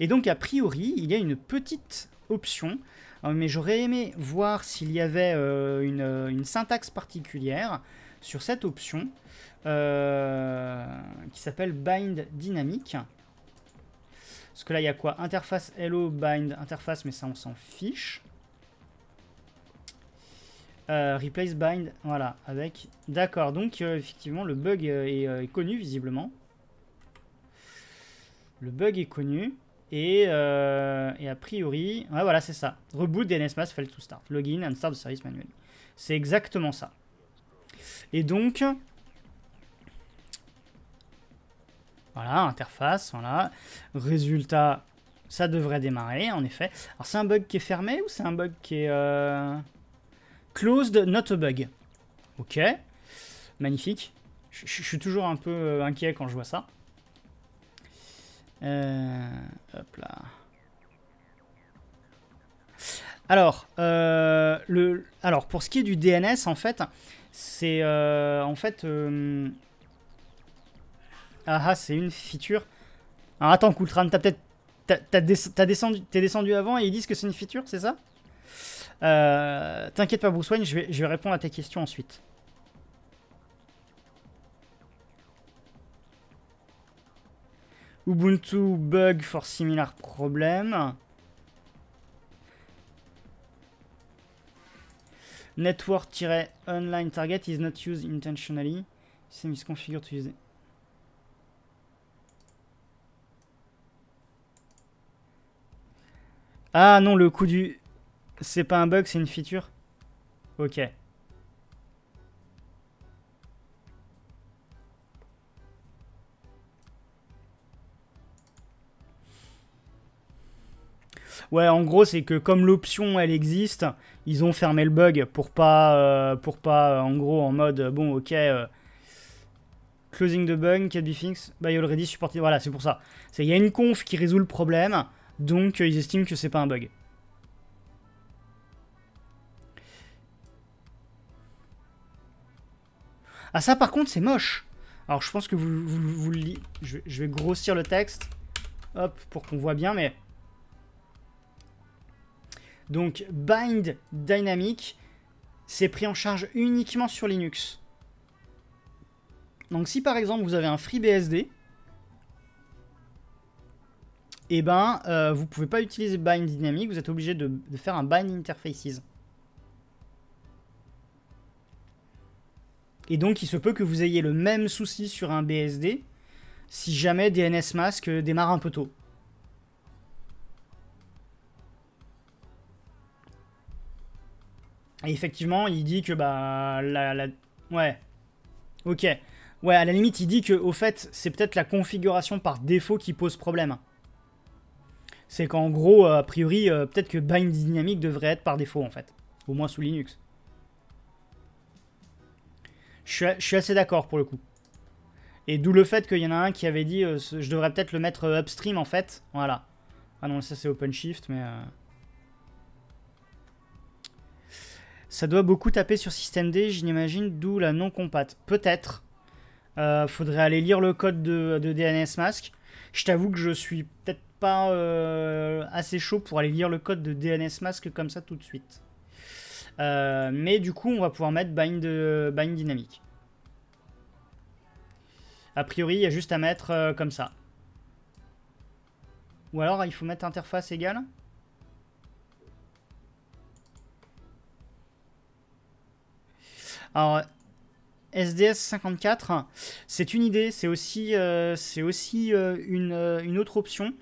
Et donc a priori il y a une petite option, euh, mais j'aurais aimé voir s'il y avait euh, une, une syntaxe particulière sur cette option euh, qui s'appelle bind dynamique. Parce que là il y a quoi? Interface hello bind interface, mais ça on s'en fiche. Euh, replace bind, voilà, avec... D'accord, donc euh, effectivement, le bug est, euh, est connu, visiblement. Le bug est connu. Et, euh, et a priori... Ouais, voilà, c'est ça. Reboot dnsmasq fail to start. Login and start the service manually. C'est exactement ça. Et donc... Voilà, interface, voilà. Résultat, ça devrait démarrer, en effet. Alors, c'est un bug qui est fermé ou c'est un bug qui est... Euh... Closed, not a bug. Ok. Magnifique. Je, je, je suis toujours un peu inquiet quand je vois ça. Euh, hop là. Alors, euh, le, alors, pour ce qui est du D N S, en fait, c'est... Euh, en fait... Euh, ah ah, c'est une feature. Alors, attends, Cooltrain, t'as peut-être... T'as descendu, t'es descendu avant et ils disent que c'est une feature, c'est ça ? Euh, T'inquiète pas, Bruce Wayne, je vais, je vais répondre à tes questions ensuite. Ubuntu bug for similar problem. Network-online target is not used intentionally. System is configured to use. Ah non, le coup du... C'est pas un bug, c'est une feature. Ok. Ouais, en gros, c'est que comme l'option, elle existe, ils ont fermé le bug pour pas, euh, pour pas, euh, en gros, en mode, bon, ok, euh, closing the bug, can be fixed, by already supported. Voilà, c'est pour ça. Il y a une conf qui résout le problème, donc euh, ils estiment que c'est pas un bug. Ah ça par contre c'est moche. Alors je pense que vous, vous, vous le lisez. Je, je vais grossir le texte. Hop, pour qu'on voit bien, mais... Donc bind dynamic, c'est pris en charge uniquement sur Linux. Donc si par exemple vous avez un FreeBSD, eh ben euh, vous pouvez pas utiliser bind dynamic, vous êtes obligé de, de faire un bind interfaces. Et donc, il se peut que vous ayez le même souci sur un B S D si jamais dnsmasq démarre un peu tôt. Et effectivement, il dit que, bah, la... la... Ouais. Ok. Ouais, à la limite, il dit que, au fait, c'est peut-être la configuration par défaut qui pose problème. C'est qu'en gros, a priori, peut-être que bind dynamic devrait être par défaut, en fait. Au moins sous Linux. Je suis assez d'accord pour le coup. Et d'où le fait qu'il y en a un qui avait dit euh, je devrais peut-être le mettre euh, upstream en fait. Voilà. Ah non, ça c'est OpenShift, mais... Euh... Ça doit beaucoup taper sur systemd, j'imagine, d'où la non-compat. Peut-être. Euh, faudrait aller lire le code de, de dnsmasq. Je t'avoue que je suis peut-être pas euh, assez chaud pour aller lire le code de dnsmasq comme ça tout de suite. Euh, mais du coup, on va pouvoir mettre bind, euh, bind dynamique. A priori, il y a juste à mettre euh, comme ça. Ou alors, il faut mettre interface égale. Alors, S D S cinquante-quatre, c'est une idée. C'est aussi, euh, c'est aussi euh, une, euh, une autre option.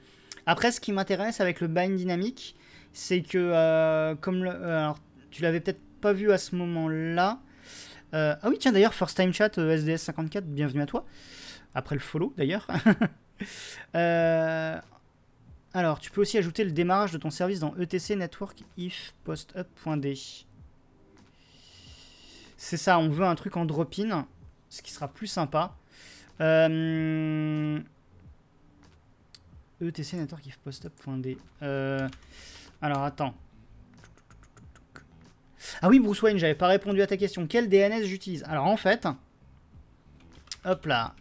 Après, ce qui m'intéresse avec le bind dynamique, c'est que euh, comme le... Euh, alors, tu l'avais peut-être pas vu à ce moment-là. Euh, ah oui, tiens, d'ailleurs, first time chat, euh, S D S cinquante-quatre, bienvenue à toi. Après le follow, d'ailleurs. euh, alors, tu peux aussi ajouter le démarrage de ton service dans E T C network if postup.d. C'est ça, on veut un truc en drop-in, ce qui sera plus sympa. Euh, E T C network if postup.d. Euh, alors, attends. Ah oui, Bruce Wayne, j'avais pas répondu à ta question. Quel D N S j'utilise? Alors en fait, hop là,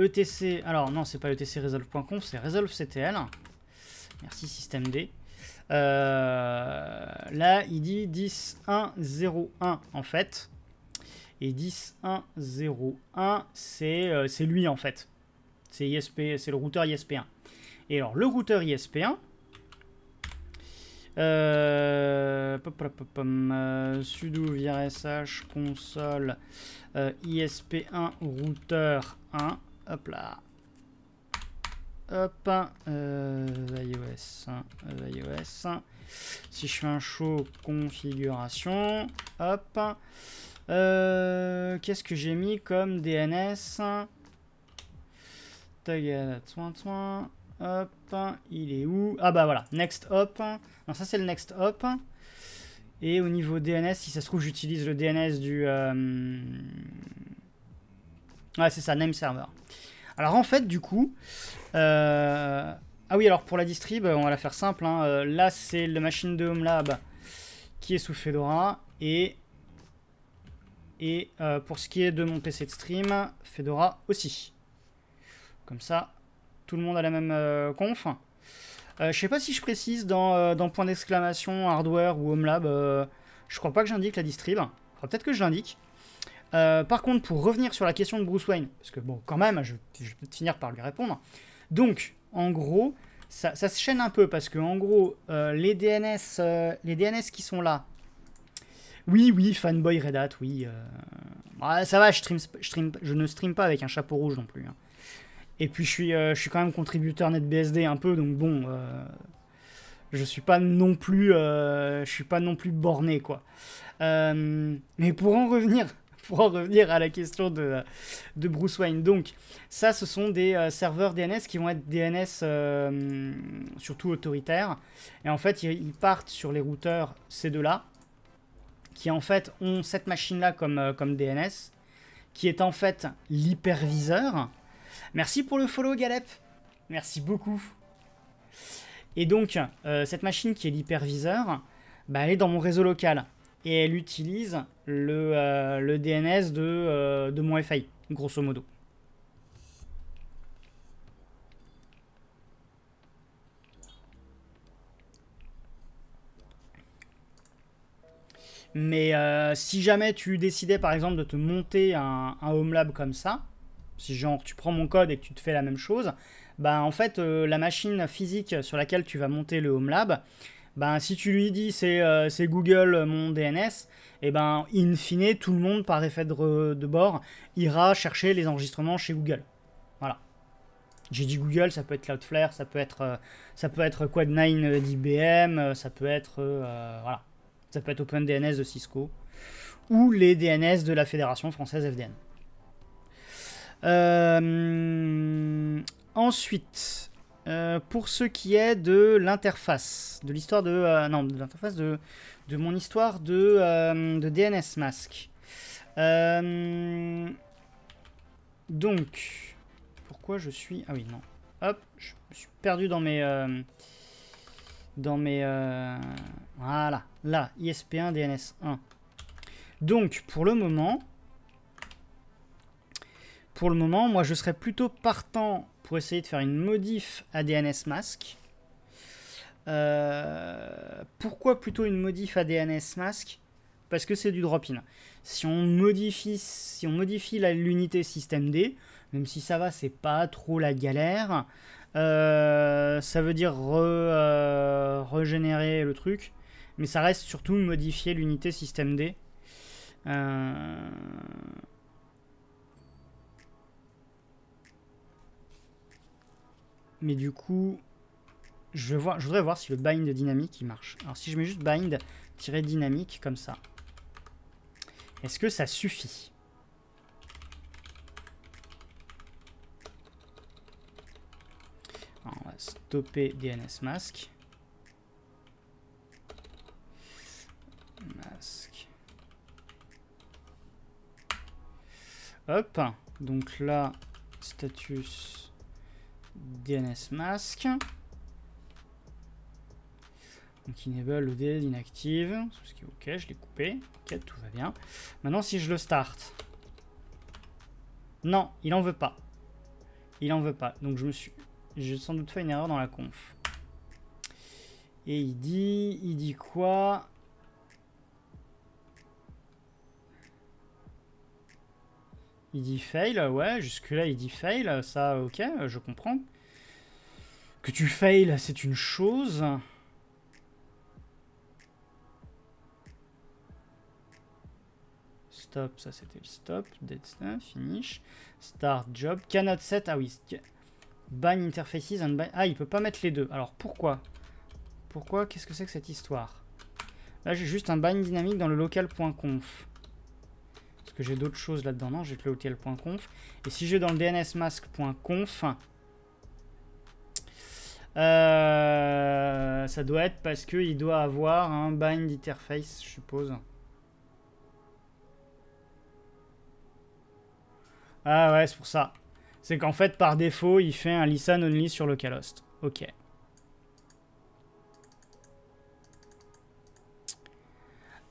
E T C, alors non, c'est pas E T C resolve point conf, c'est resolve point c t l. Merci systemd. Euh, là, il dit dix point un point zéro point un en fait. Et dix point un point zéro point un, c'est euh, lui en fait. C'est I S P, c'est le routeur I S P un. Et alors, le routeur I S P un. Euh, pop, pop, pop, euh, sudo virsh console euh, I S P un routeur un. Hop là. Hop. Euh, VyOS. VyOS. Si je fais un show configuration. Hop. Euh, Qu'est-ce que j'ai mis comme D N S? Tagada soin soin. Hop, il est où? Ah bah voilà, next hop. Non, ça c'est le next hop. Et au niveau D N S, si ça se trouve, j'utilise le D N S du... Euh... Ouais, c'est ça, name server. Alors en fait, du coup... Euh... Ah oui, alors pour la distrib, on va la faire simple. Hein. Là, c'est la machine de Home Lab qui est sous Fedora. Et, et euh, pour ce qui est de mon P C de stream, Fedora aussi. Comme ça... Tout le monde a la même euh, conf. Euh, je sais pas si je précise dans, euh, dans point d'exclamation hardware ou home lab. Euh, je crois pas que j'indique la distrib. Enfin, peut-être que je l'indique. Euh, par contre, pour revenir sur la question de Bruce Wayne, parce que bon, quand même, je, je vais peut-être finir par lui répondre. Donc, en gros, ça, ça se chaîne un peu parce que, en gros, euh, les D N S, euh, les D N S qui sont là. Oui, oui, fanboy Red Hat, oui. Euh... Ah, ça va, je, stream, je, stream, je ne stream pas avec un chapeau rouge non plus. Hein. Et puis je suis, euh, je suis quand même contributeur NetBSD un peu, donc bon, euh, je suis pas non plus, euh, je suis pas non plus borné quoi. Euh, mais pour en revenir, pour en revenir à la question de, de Bruce Wayne, donc ça, ce sont des euh, serveurs D N S qui vont être D N S euh, surtout autoritaires, et en fait ils, ils partent sur les routeurs ces deux-là, qui en fait ont cette machine-là comme euh, comme D N S, qui est en fait l'hyperviseur. Merci pour le follow, Galeb. Merci beaucoup. Et donc, euh, cette machine qui est l'hyperviseur, bah, elle est dans mon réseau local. Et elle utilise le, euh, le D N S de, euh, de mon F I, grosso modo. Mais euh, si jamais tu décidais, par exemple, de te monter un, un home lab comme ça, si genre tu prends mon code et que tu te fais la même chose, bah en fait euh, la machine physique sur laquelle tu vas monter le Home Lab, bah, si tu lui dis c'est euh, Google euh, mon D N S, et ben bah, in fine tout le monde par effet de, de bord ira chercher les enregistrements chez Google. Voilà. J'ai dit Google, ça peut être Cloudflare, ça peut être euh, ça peut être Quad neuf d'I B M, ça peut être euh, voilà, ça peut être OpenDNS de Cisco ou les D N S de la Fédération française F D N. Euh, ensuite, euh, pour ce qui est de l'interface, de l'histoire de... Euh, non, de l'interface de, de mon histoire de, euh, de D N S masq. Euh, donc, pourquoi je suis... Ah oui, non. Hop, je me suis perdu dans mes... Euh, dans mes... Euh, voilà, là, I S P un, D N S un. Donc, pour le moment... Pour le moment, moi je serais plutôt partant pour essayer de faire une modif à D N S masq. Euh, pourquoi plutôt une modif à D N S masq? Parce que c'est du drop-in. Si on modifie, si on modifie l'unité systemd, même si ça va, c'est pas trop la galère. Euh, ça veut dire re, euh, régénérer le truc, mais ça reste surtout modifier l'unité systemd. Euh... Mais du coup, je, vois, je voudrais voir si le bind dynamique il marche. Alors si je mets juste bind-dynamique comme ça, est-ce que ça suffit? Alors, on va stopper D N S masq. Masque. Hop, donc là, status... D N S masq. Donc enable le D N S inactive. Ce qui est ok, je l'ai coupé. Ok, tout va bien. Maintenant, si je le start. Non, il en veut pas. Il en veut pas. Donc je me suis. J'ai sans doute fait une erreur dans la conf. Et il dit. Il dit quoi? Il dit fail, ouais, jusque-là il dit fail, ça ok, je comprends. Que tu fail, c'est une chose. stop, ça c'était le stop, date, finish, start job, cannot set, ah oui, bind interfaces and bind, ah il peut pas mettre les deux, alors pourquoi pourquoi, qu'est-ce que c'est que cette histoire? Là j'ai juste un bind dynamique dans le local.conf, parce que j'ai d'autres choses là-dedans, non j'ai que le local.conf, et si j'ai dans le dnsmasq.conf, Euh, ça doit être parce qu'il doit avoir un bind interface, je suppose. Ah ouais, c'est pour ça. C'est qu'en fait, par défaut, il fait un listen only sur localhost. Ok.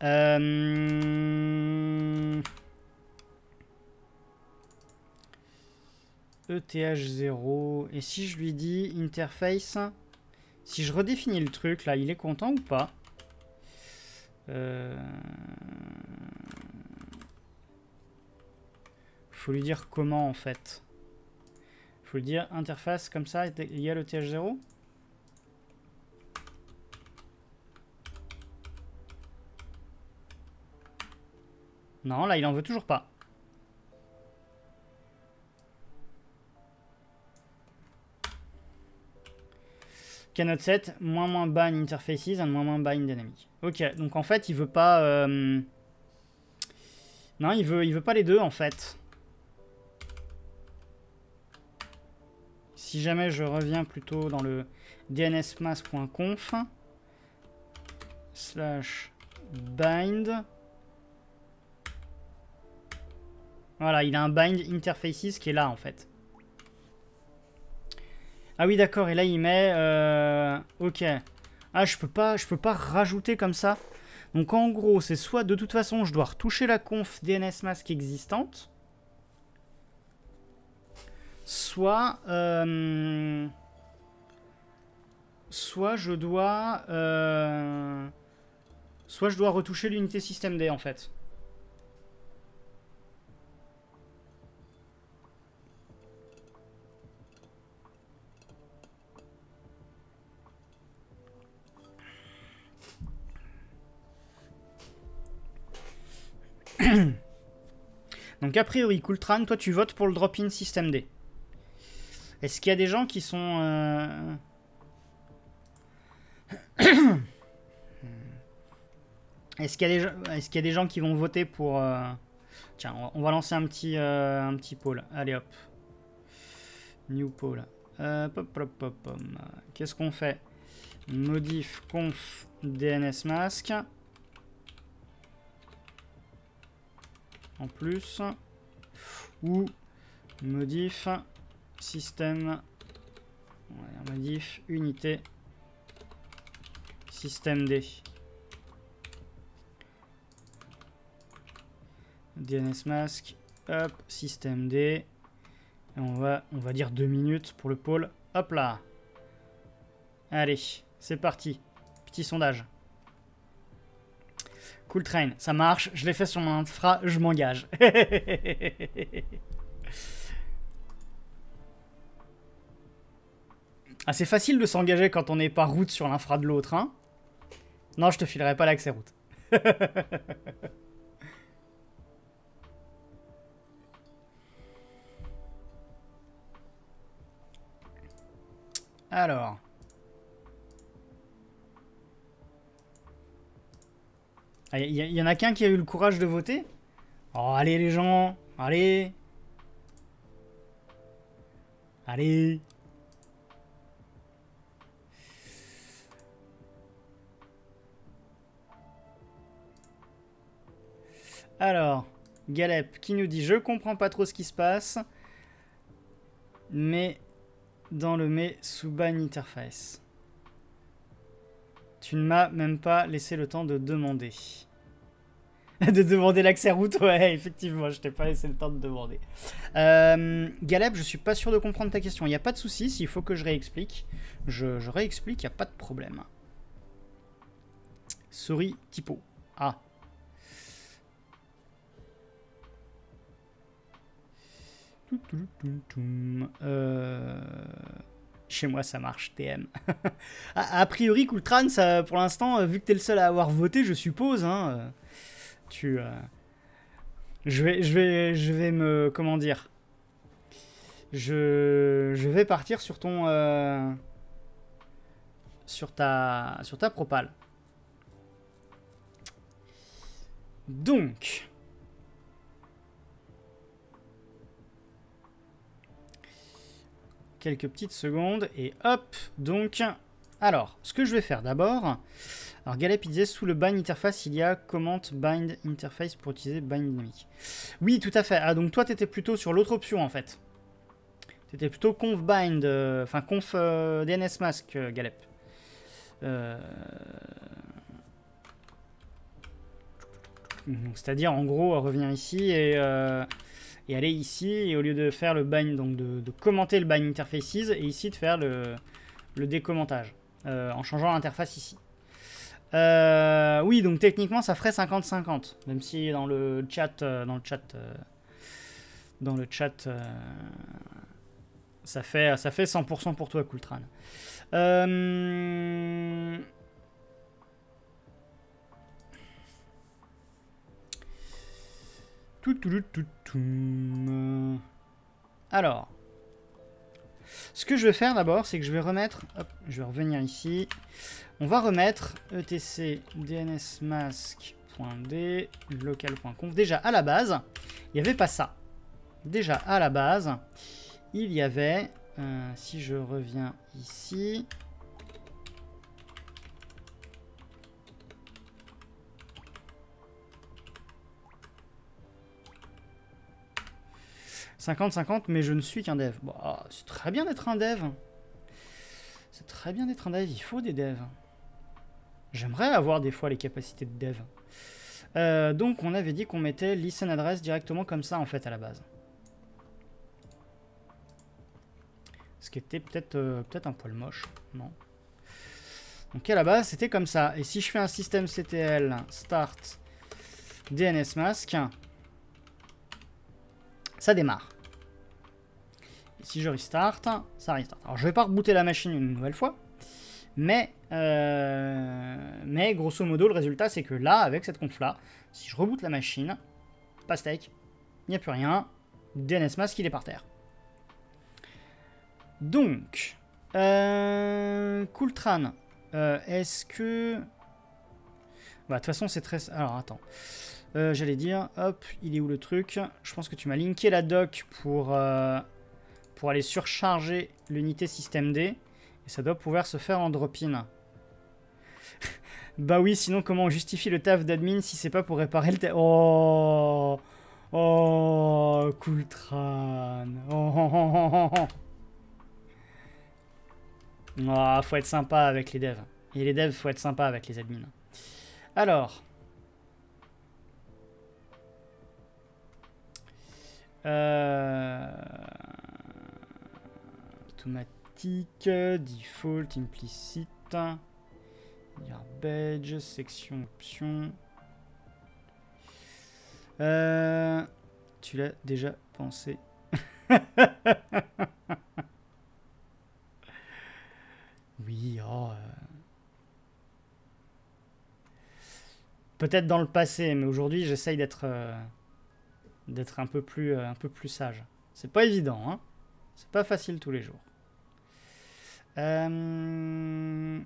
Euh... E T H zéro, et si je lui dis interface, si je redéfinis le truc là, il est content ou pas? euh... Faut lui dire comment en fait. Faut lui dire interface comme ça, il y a le E T H zéro. Non, là il en veut toujours pas. Cannot set, moins moins bind interfaces and moins moins bind dynamic. Ok, donc en fait il veut pas. Euh... Non, il veut, il veut pas les deux en fait. Si jamais je reviens plutôt dans le dnsmasq.conf slash bind. Voilà, il a un bind interfaces qui est là en fait. Ah oui d'accord, et là il met euh, ok. Ah je peux pas je peux pas rajouter comme ça. Donc en gros c'est soit de toute façon je dois retoucher la conf dnsmasq existante, soit euh, soit je dois euh, soit je dois retoucher l'unité systemd en fait. Donc a priori, Cooltrain, toi tu votes pour le drop-in systemd. Est-ce qu'il y a des gens qui sont... Euh... Est-ce qu'il y, des... Est-ce qu'il y a des gens qui vont voter pour... Euh... Tiens, on va, on va lancer un petit, euh, un petit poll. Allez hop. New poll. Euh, pop, pop, pop, pop. Qu'est-ce qu'on fait? Modif conf dnsmasq. En plus, ou modif système, ouais, modif unité systemd dnsmasq, hop systemd, et on va on va dire deux minutes pour le pôle. Hop là, allez c'est parti, petit sondage. Cooltrain, ça marche, je l'ai fait sur mon infra, je m'engage. Ah, c'est facile de s'engager quand on n'est pas route sur l'infra de l'autre, hein. Non, je te filerai pas l'accès route. Alors... Il y, y en a qu'un qui a eu le courage de voter. Oh, allez les gens, allez. Allez. Alors, Galeb qui nous dit « Je comprends pas trop ce qui se passe, mais dans le mais sous ban interface. » Tu ne m'as même pas laissé le temps de demander. de demander l'accès route, ouais, effectivement, je t'ai pas laissé le temps de demander. Euh, Galeb, je suis pas sûr de comprendre ta question. Il n'y a pas de souci, s'il faut que je réexplique. Je, je réexplique, il n'y a pas de problème. Souris typo. Ah. Euh... Chez moi, ça marche, T M. a, a priori, Cooltrain, ça, pour l'instant, vu que t'es le seul à avoir voté, je suppose, hein, tu, euh, Je vais, je vais, je vais me... Comment dire, je, je vais partir sur ton... Euh, sur ta... Sur ta propale. Donc... Quelques petites secondes et hop, donc... Alors, ce que je vais faire d'abord... Alors, Galeb disait, sous le bind interface, il y a comment bind interface pour utiliser bind dynamique. Oui, tout à fait. Ah, donc toi, tu étais plutôt sur l'autre option, en fait. Tu étais plutôt conf bind, euh, enfin conf euh, dnsmasq, euh, Galeb. Euh... C'est-à-dire, en gros, revenir ici et, euh, et aller ici, et au lieu de faire le bind, donc de, de commenter le bind interfaces, et ici de faire le, le décommentage, euh, en changeant l'interface ici. Euh, oui, donc techniquement ça ferait cinquante cinquante, même si dans le chat, euh, dans le chat, euh, dans le chat, euh, ça fait ça fait cent pour cent pour toi, Cooltrain. Euh... Tout, tout, tout, tout. Alors, ce que je vais faire d'abord, c'est que je vais remettre, hop, je vais revenir ici. On va remettre etc dnsmasq.d local.conf. Déjà, à la base, il n'y avait pas ça. Déjà, à la base, il y avait... Euh, si je reviens ici... cinquante cinquante, mais je ne suis qu'un dev. Bon, c'est très bien d'être un dev. C'est très bien d'être un dev, il faut des devs. J'aimerais avoir des fois les capacités de dev. Euh, donc on avait dit qu'on mettait listen address directement comme ça en fait à la base. Ce qui était peut-être euh, peut-être un poil moche, non? Donc à la base c'était comme ça. Et si je fais un système ctl start dnsmasq, ça démarre. Et si je restart, ça restart. Alors je vais pas rebooter la machine une nouvelle fois. Mais, euh, mais grosso modo, le résultat, c'est que là, avec cette conf-là, si je reboote la machine, pastèque, il n'y a plus rien, dnsmasq, il est par terre. Donc, euh, Cooltrain, euh, est-ce que... Bah, de toute façon, c'est très... Alors, attends, euh, j'allais dire, hop, il est où le truc? Je pense que tu m'as linké la doc pour, euh, pour aller surcharger l'unité systemd. Et ça doit pouvoir se faire en drop-in. Bah oui, sinon comment on justifie le taf d'admin si c'est pas pour réparer le taf? Oh, oh, Cooltrain. Oh, oh, oh, oh, oh. Oh, faut être sympa avec les devs. Et les devs, faut être sympa avec les admins. Alors. Euh... Automatique. Default, implicite, garbage, section, option. Euh, tu l'as déjà pensé. Oui, oh, euh. peut-être dans le passé, mais aujourd'hui j'essaye d'être euh, d'être un peu plus euh, un peu plus sage. C'est pas évident, hein. C'est pas facile tous les jours. Euh...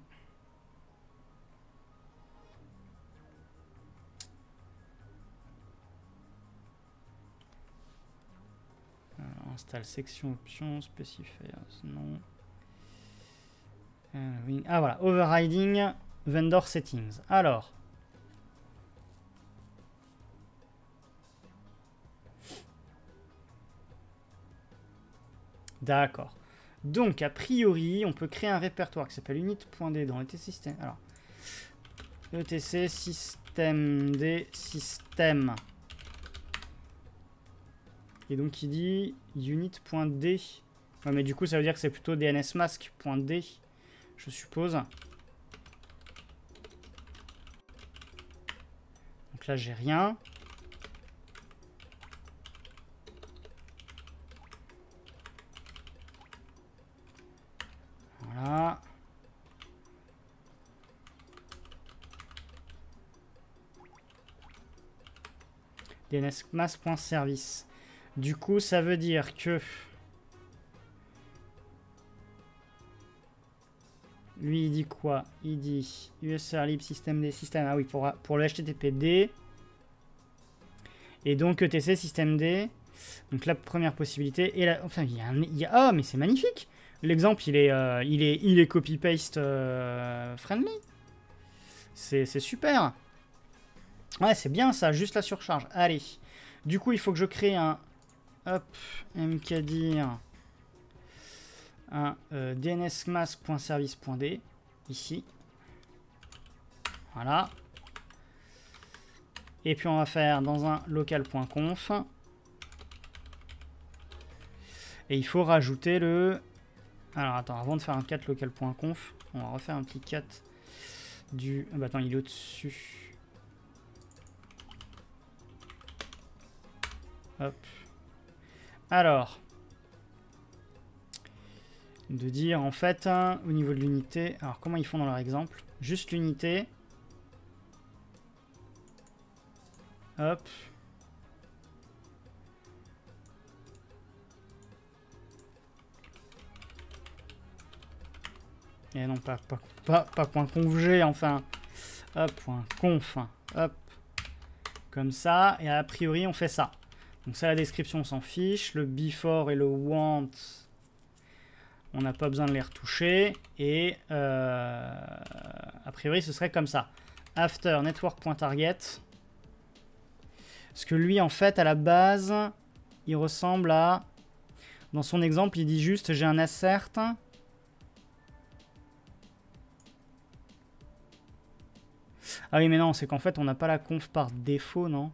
Alors, installe section options spécifiers non euh, oui. Ah voilà, overriding vendor settings. Alors d'accord. Donc, a priori, on peut créer un répertoire qui s'appelle init.d dans etc system. Alors, etc systemd system. Et donc, il dit unit.d. Ouais, mais du coup, ça veut dire que c'est plutôt dnsmasq.d, je suppose. Donc là, j'ai rien. Voilà. dnsmasq.service. Du coup, ça veut dire que lui, il dit quoi? Il dit user lib systemd system. Ah oui, pour, pour le H T T P D. Et donc E T C systemd. Donc la première possibilité. Et la... Oh, putain, il y a un... il y a... oh mais c'est magnifique. L'exemple, il est, euh, il est, il est copy-paste euh, friendly. C'est super. Ouais, c'est bien ça, juste la surcharge. Allez. Du coup, il faut que je crée un... Hop, mkdir... un euh, dnsmasq.service.d ici. Voilà. Et puis on va faire dans un local.conf. Et il faut rajouter le... Alors attends, avant de faire un cat local.conf, on va refaire un petit cat du... Ah bah attends, il est au-dessus. Hop. Alors... de dire en fait hein, au niveau de l'unité, alors comment ils font dans leur exemple, juste l'unité, hop, et non pas pas pas, pas point conf, enfin hop point conf, hop comme ça, et a priori on fait ça. Donc ça, la description on s'en fiche, le before et le want on n'a pas besoin de les retoucher. Et euh, a priori, ce serait comme ça. After network.target. Parce que lui, en fait, à la base, il ressemble à... Dans son exemple, il dit juste, j'ai un assert. Ah oui, mais non, c'est qu'en fait, on n'a pas la conf par défaut, non ?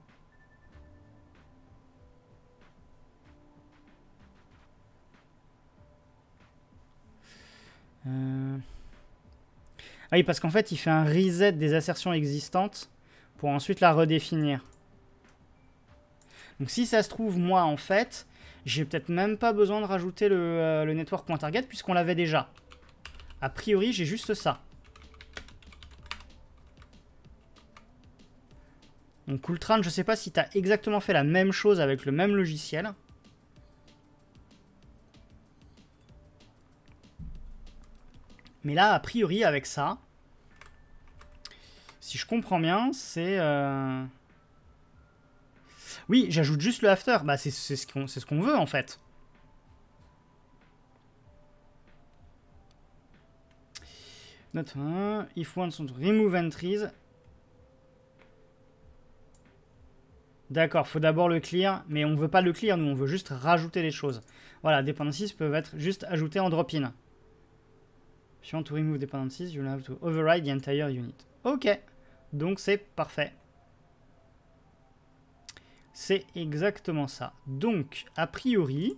Euh... Ah oui, parce qu'en fait, il fait un reset des assertions existantes pour ensuite la redéfinir. Donc si ça se trouve, moi, en fait, j'ai peut-être même pas besoin de rajouter le, euh, le network.target puisqu'on l'avait déjà. A priori, j'ai juste ça. Donc Cooltrain, je sais pas si tu as exactement fait la même chose avec le même logiciel. Mais là, a priori, avec ça, si je comprends bien, c'est... Euh... Oui, j'ajoute juste le after. Bah, c'est ce qu'on ce qu'on veut, en fait. Note un, if one sont remove entries. D'accord, faut d'abord le clear, mais on veut pas le clear, nous, on veut juste rajouter les choses. Voilà, dependencies peuvent être juste ajoutées en drop-in. If you want to remove dependencies, you'll have to override the entire unit. Ok, donc c'est parfait. C'est exactement ça. Donc, a priori,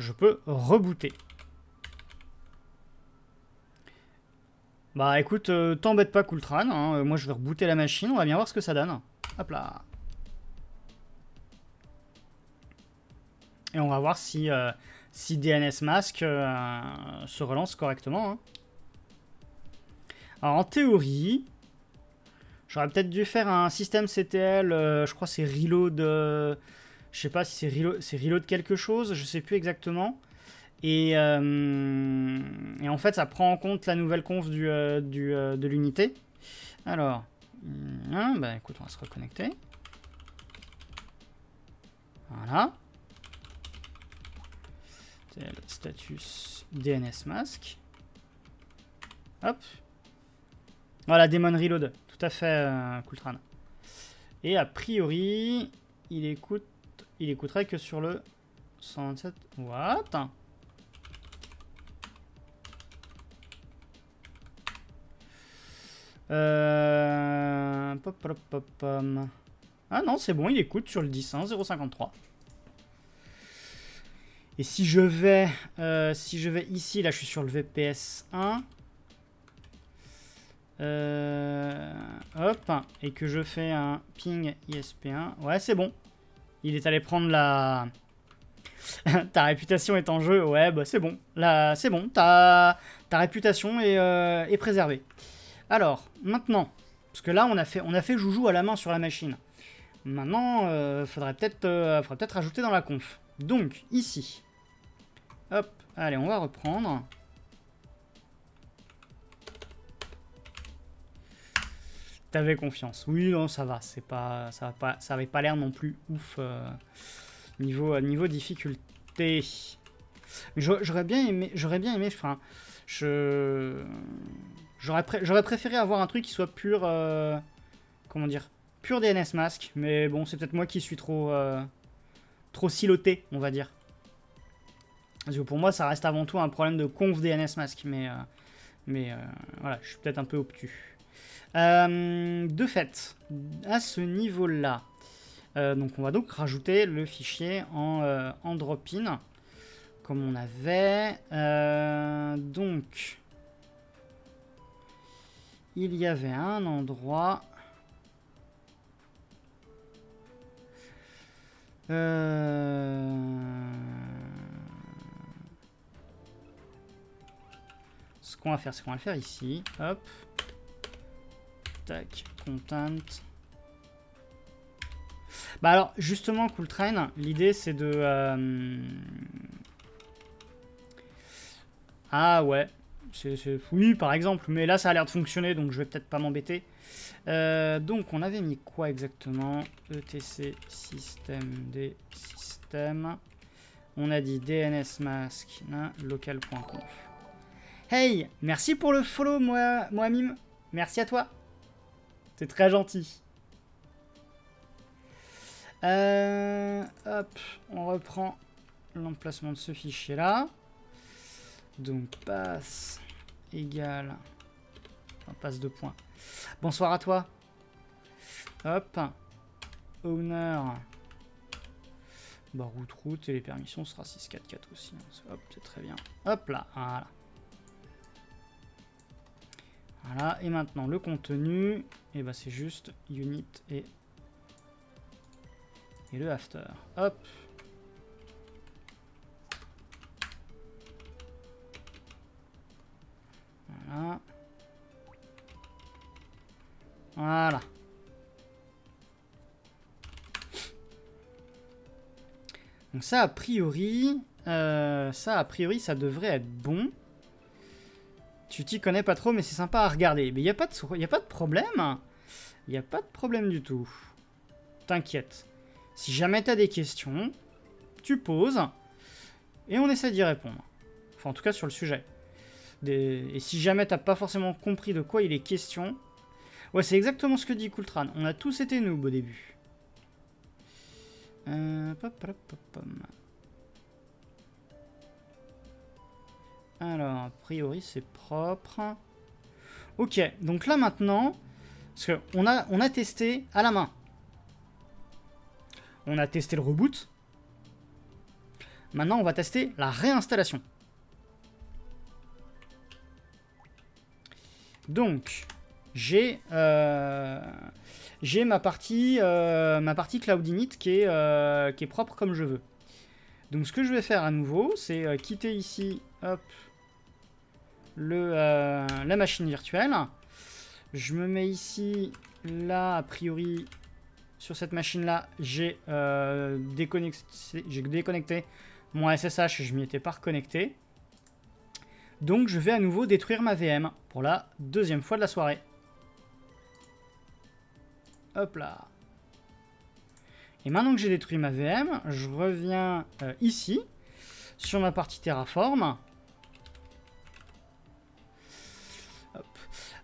je peux rebooter. Bah écoute, euh, t'embête pas Cooltrain, hein. Moi je vais rebooter la machine, on va bien voir ce que ça donne. Hop là. Et on va voir si... Euh, Si dnsmasq euh, se relance correctement. Hein. Alors en théorie, j'aurais peut-être dû faire un système C T L, euh, je crois c'est reload, euh, je sais pas si c'est reload, c'est reload quelque chose, je sais plus exactement. Et, euh, et en fait ça prend en compte la nouvelle conf du, euh, du, euh, de l'unité. Alors, hein, bah écoute, on va se reconnecter. Voilà. Status dnsmasq. Hop. Voilà, daemon reload. Tout à fait, euh, Cooltrain. Et a priori, il écoute, il écouterait que sur le cent vingt-sept. What? Euh... Pop, pop, pop, pop. Ah non, c'est bon, il écoute sur le dix point un point zéro cinquante-trois. Et si je vais, euh, si je vais ici, là je suis sur le V P S un, euh, hop, et que je fais un ping I S P un, ouais c'est bon, il est allé prendre la, ta réputation est en jeu, ouais bah c'est bon, là c'est bon, ta, ta réputation est, euh, est préservée. Alors, maintenant, parce que là on a fait, on a fait joujou à la main sur la machine, Maintenant, il euh, faudrait peut-être euh, faudrait peut-être rajouter dans la conf. Donc, ici. Hop, allez, on va reprendre. T'avais confiance. Oui, non, ça va. C'est pas, ça va pas, ça avait pas l'air non plus ouf euh, niveau niveau difficulté. J'aurais bien aimé, j'aurais bien aimé, enfin, je, j'aurais pré, j'aurais préféré avoir un truc qui soit pur, euh, comment dire, pur D N S masq. Mais bon, c'est peut-être moi qui suis trop, euh, trop siloté, on va dire. Parce que pour moi, ça reste avant tout un problème de conf D N S masq. Mais, euh, mais euh, voilà, je suis peut-être un peu obtus. Euh, de fait, à ce niveau-là, euh, donc on va donc rajouter le fichier en, euh, en drop-in, comme on avait. Euh, donc, il y avait un endroit. Euh... Ce qu'on va faire, c'est qu'on va le faire ici. Hop. Content. Bah alors justement Cooltrain, l'idée c'est de euh... ah ouais c'est oui par exemple, mais là ça a l'air de fonctionner donc je vais peut-être pas m'embêter. Euh, donc on avait mis quoi exactement? E T C systemd system, on a dit D N S masq hein, local point conf. Hey, merci pour le follow moi, moi mime, merci à toi. C'est très gentil. Euh, hop, on reprend l'emplacement de ce fichier-là. Donc, passe égale... Enfin, passe de points. Bonsoir à toi. Hop. Owner. Bah, route, route. Et les permissions, ce sera six cent quarante-quatre aussi. Hop, c'est très bien. Hop là, voilà. Voilà, et maintenant le contenu, et bah c'est juste unit et, et le after. Hop. Voilà. Voilà. Donc ça a priori, euh, ça a priori ça devrait être bon. Tu t'y connais pas trop, mais c'est sympa à regarder. Mais il n'y a, a pas de problème. Il n'y a pas de problème du tout. T'inquiète. Si jamais tu as des questions, tu poses. Et on essaie d'y répondre. Enfin, en tout cas, sur le sujet. Des... Et si jamais tu n'as pas forcément compris de quoi il est question... Ouais, c'est exactement ce que dit Cooltrain. On a tous été noobs au début. Euh... Alors, a priori, c'est propre. Ok, donc là maintenant, parce qu'on a, on a testé à la main. On a testé le reboot. Maintenant, on va tester la réinstallation. Donc, j'ai euh, j'ai ma partie, euh, ma partie Cloud Init qui est, euh, qui est propre comme je veux. Donc, ce que je vais faire à nouveau, c'est euh, quitter ici, hop, le, euh, la machine virtuelle. Je me mets ici, là, a priori, sur cette machine-là, j'ai euh, déconnecté, j'ai déconnecté mon S S H, je m'y étais pas reconnecté. Donc, je vais à nouveau détruire ma V M pour la deuxième fois de la soirée. Hop là. Et maintenant que j'ai détruit ma V M, je reviens euh, ici, sur ma partie Terraform. Hop.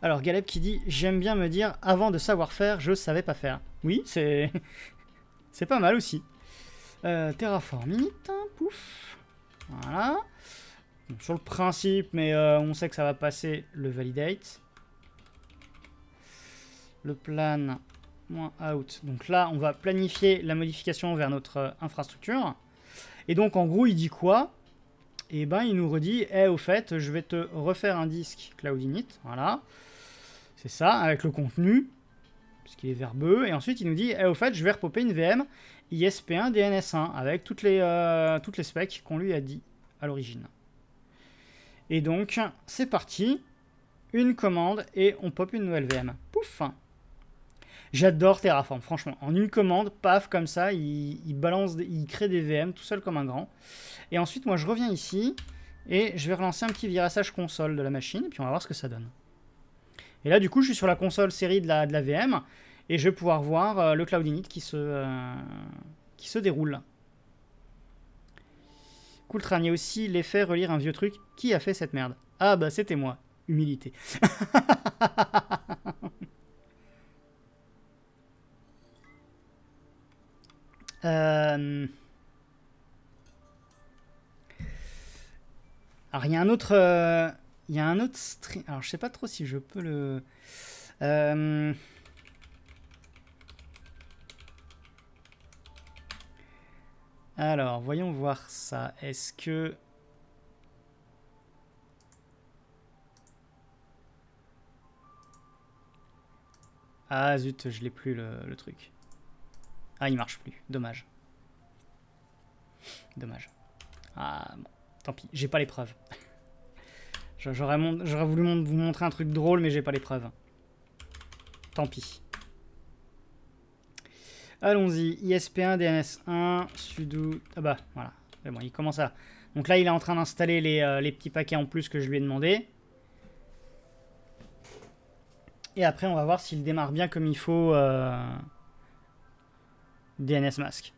Alors, Galeb qui dit « J'aime bien me dire, avant de savoir faire, je savais pas faire ». Oui, c'est c'est pas mal aussi. Euh, Terraform init, pouf. Voilà. Donc, sur le principe, mais euh, on sait que ça va passer le validate. Le plan... out. Donc là, on va planifier la modification vers notre infrastructure. Et donc, en gros, il dit quoi? Et ben, il nous redit, eh, au fait, je vais te refaire un disque Cloud Init. Voilà. C'est ça, avec le contenu, parce qu'il est verbeux. Et ensuite, il nous dit, eh, au fait, je vais repoper une V M I S P un D N S un, avec toutes les, euh, toutes les specs qu'on lui a dit à l'origine. Et donc, c'est parti. Une commande et on pop une nouvelle V M. Pouf! J'adore Terraform, franchement. En une commande, paf, comme ça, il, il balance, il crée des V M tout seul comme un grand. Et ensuite, moi, je reviens ici et je vais relancer un petit virage console de la machine. Et puis, on va voir ce que ça donne. Et là, du coup, je suis sur la console série de la, de la V M et je vais pouvoir voir euh, le Cloud Init qui se, euh, qui se déroule. Cooltrain, il y a aussi l'effet relire un vieux truc. Qui a fait cette merde? Ah, bah, c'était moi. Humilité. Euh... Alors il y a un autre, il euh... y a un autre stream. Alors je sais pas trop si je peux le. Euh... Alors voyons voir ça. Est-ce que ah zut, je l'ai plus le, le truc. Ah, il marche plus. Dommage. Dommage. Ah, bon. Tant pis, j'ai pas les preuves. J'aurais voulu vous montrer un truc drôle, mais j'ai pas les preuves. Tant pis. Allons-y. I S P un, D N S un, sudo... Ah bah, voilà. Mais bon, il commence à... Donc là, il est en train d'installer les, euh, les petits paquets en plus que je lui ai demandé. Et après, on va voir s'il démarre bien comme il faut... Euh... D N S masq.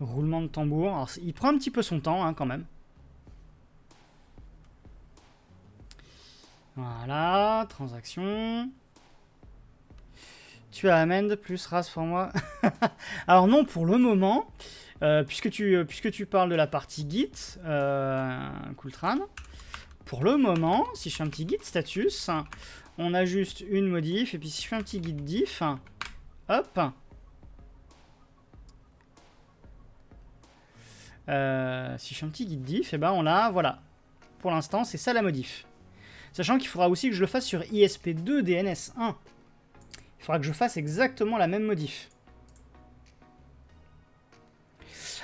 Roulement de tambour. Alors, il prend un petit peu son temps hein, quand même. Voilà, transaction. Tu as amend plus race pour moi. Alors non, pour le moment, euh, puisque, tu, euh, puisque tu parles de la partie git, euh, Cooltrain, pour le moment, si je fais un petit git status, on a juste une modif, et puis si je fais un petit git diff, hop, euh, si je fais un petit git diff, et ben on a, voilà, pour l'instant, c'est ça la modif. Sachant qu'il faudra aussi que je le fasse sur I S P deux D N S un. Il faudra que je fasse exactement la même modif.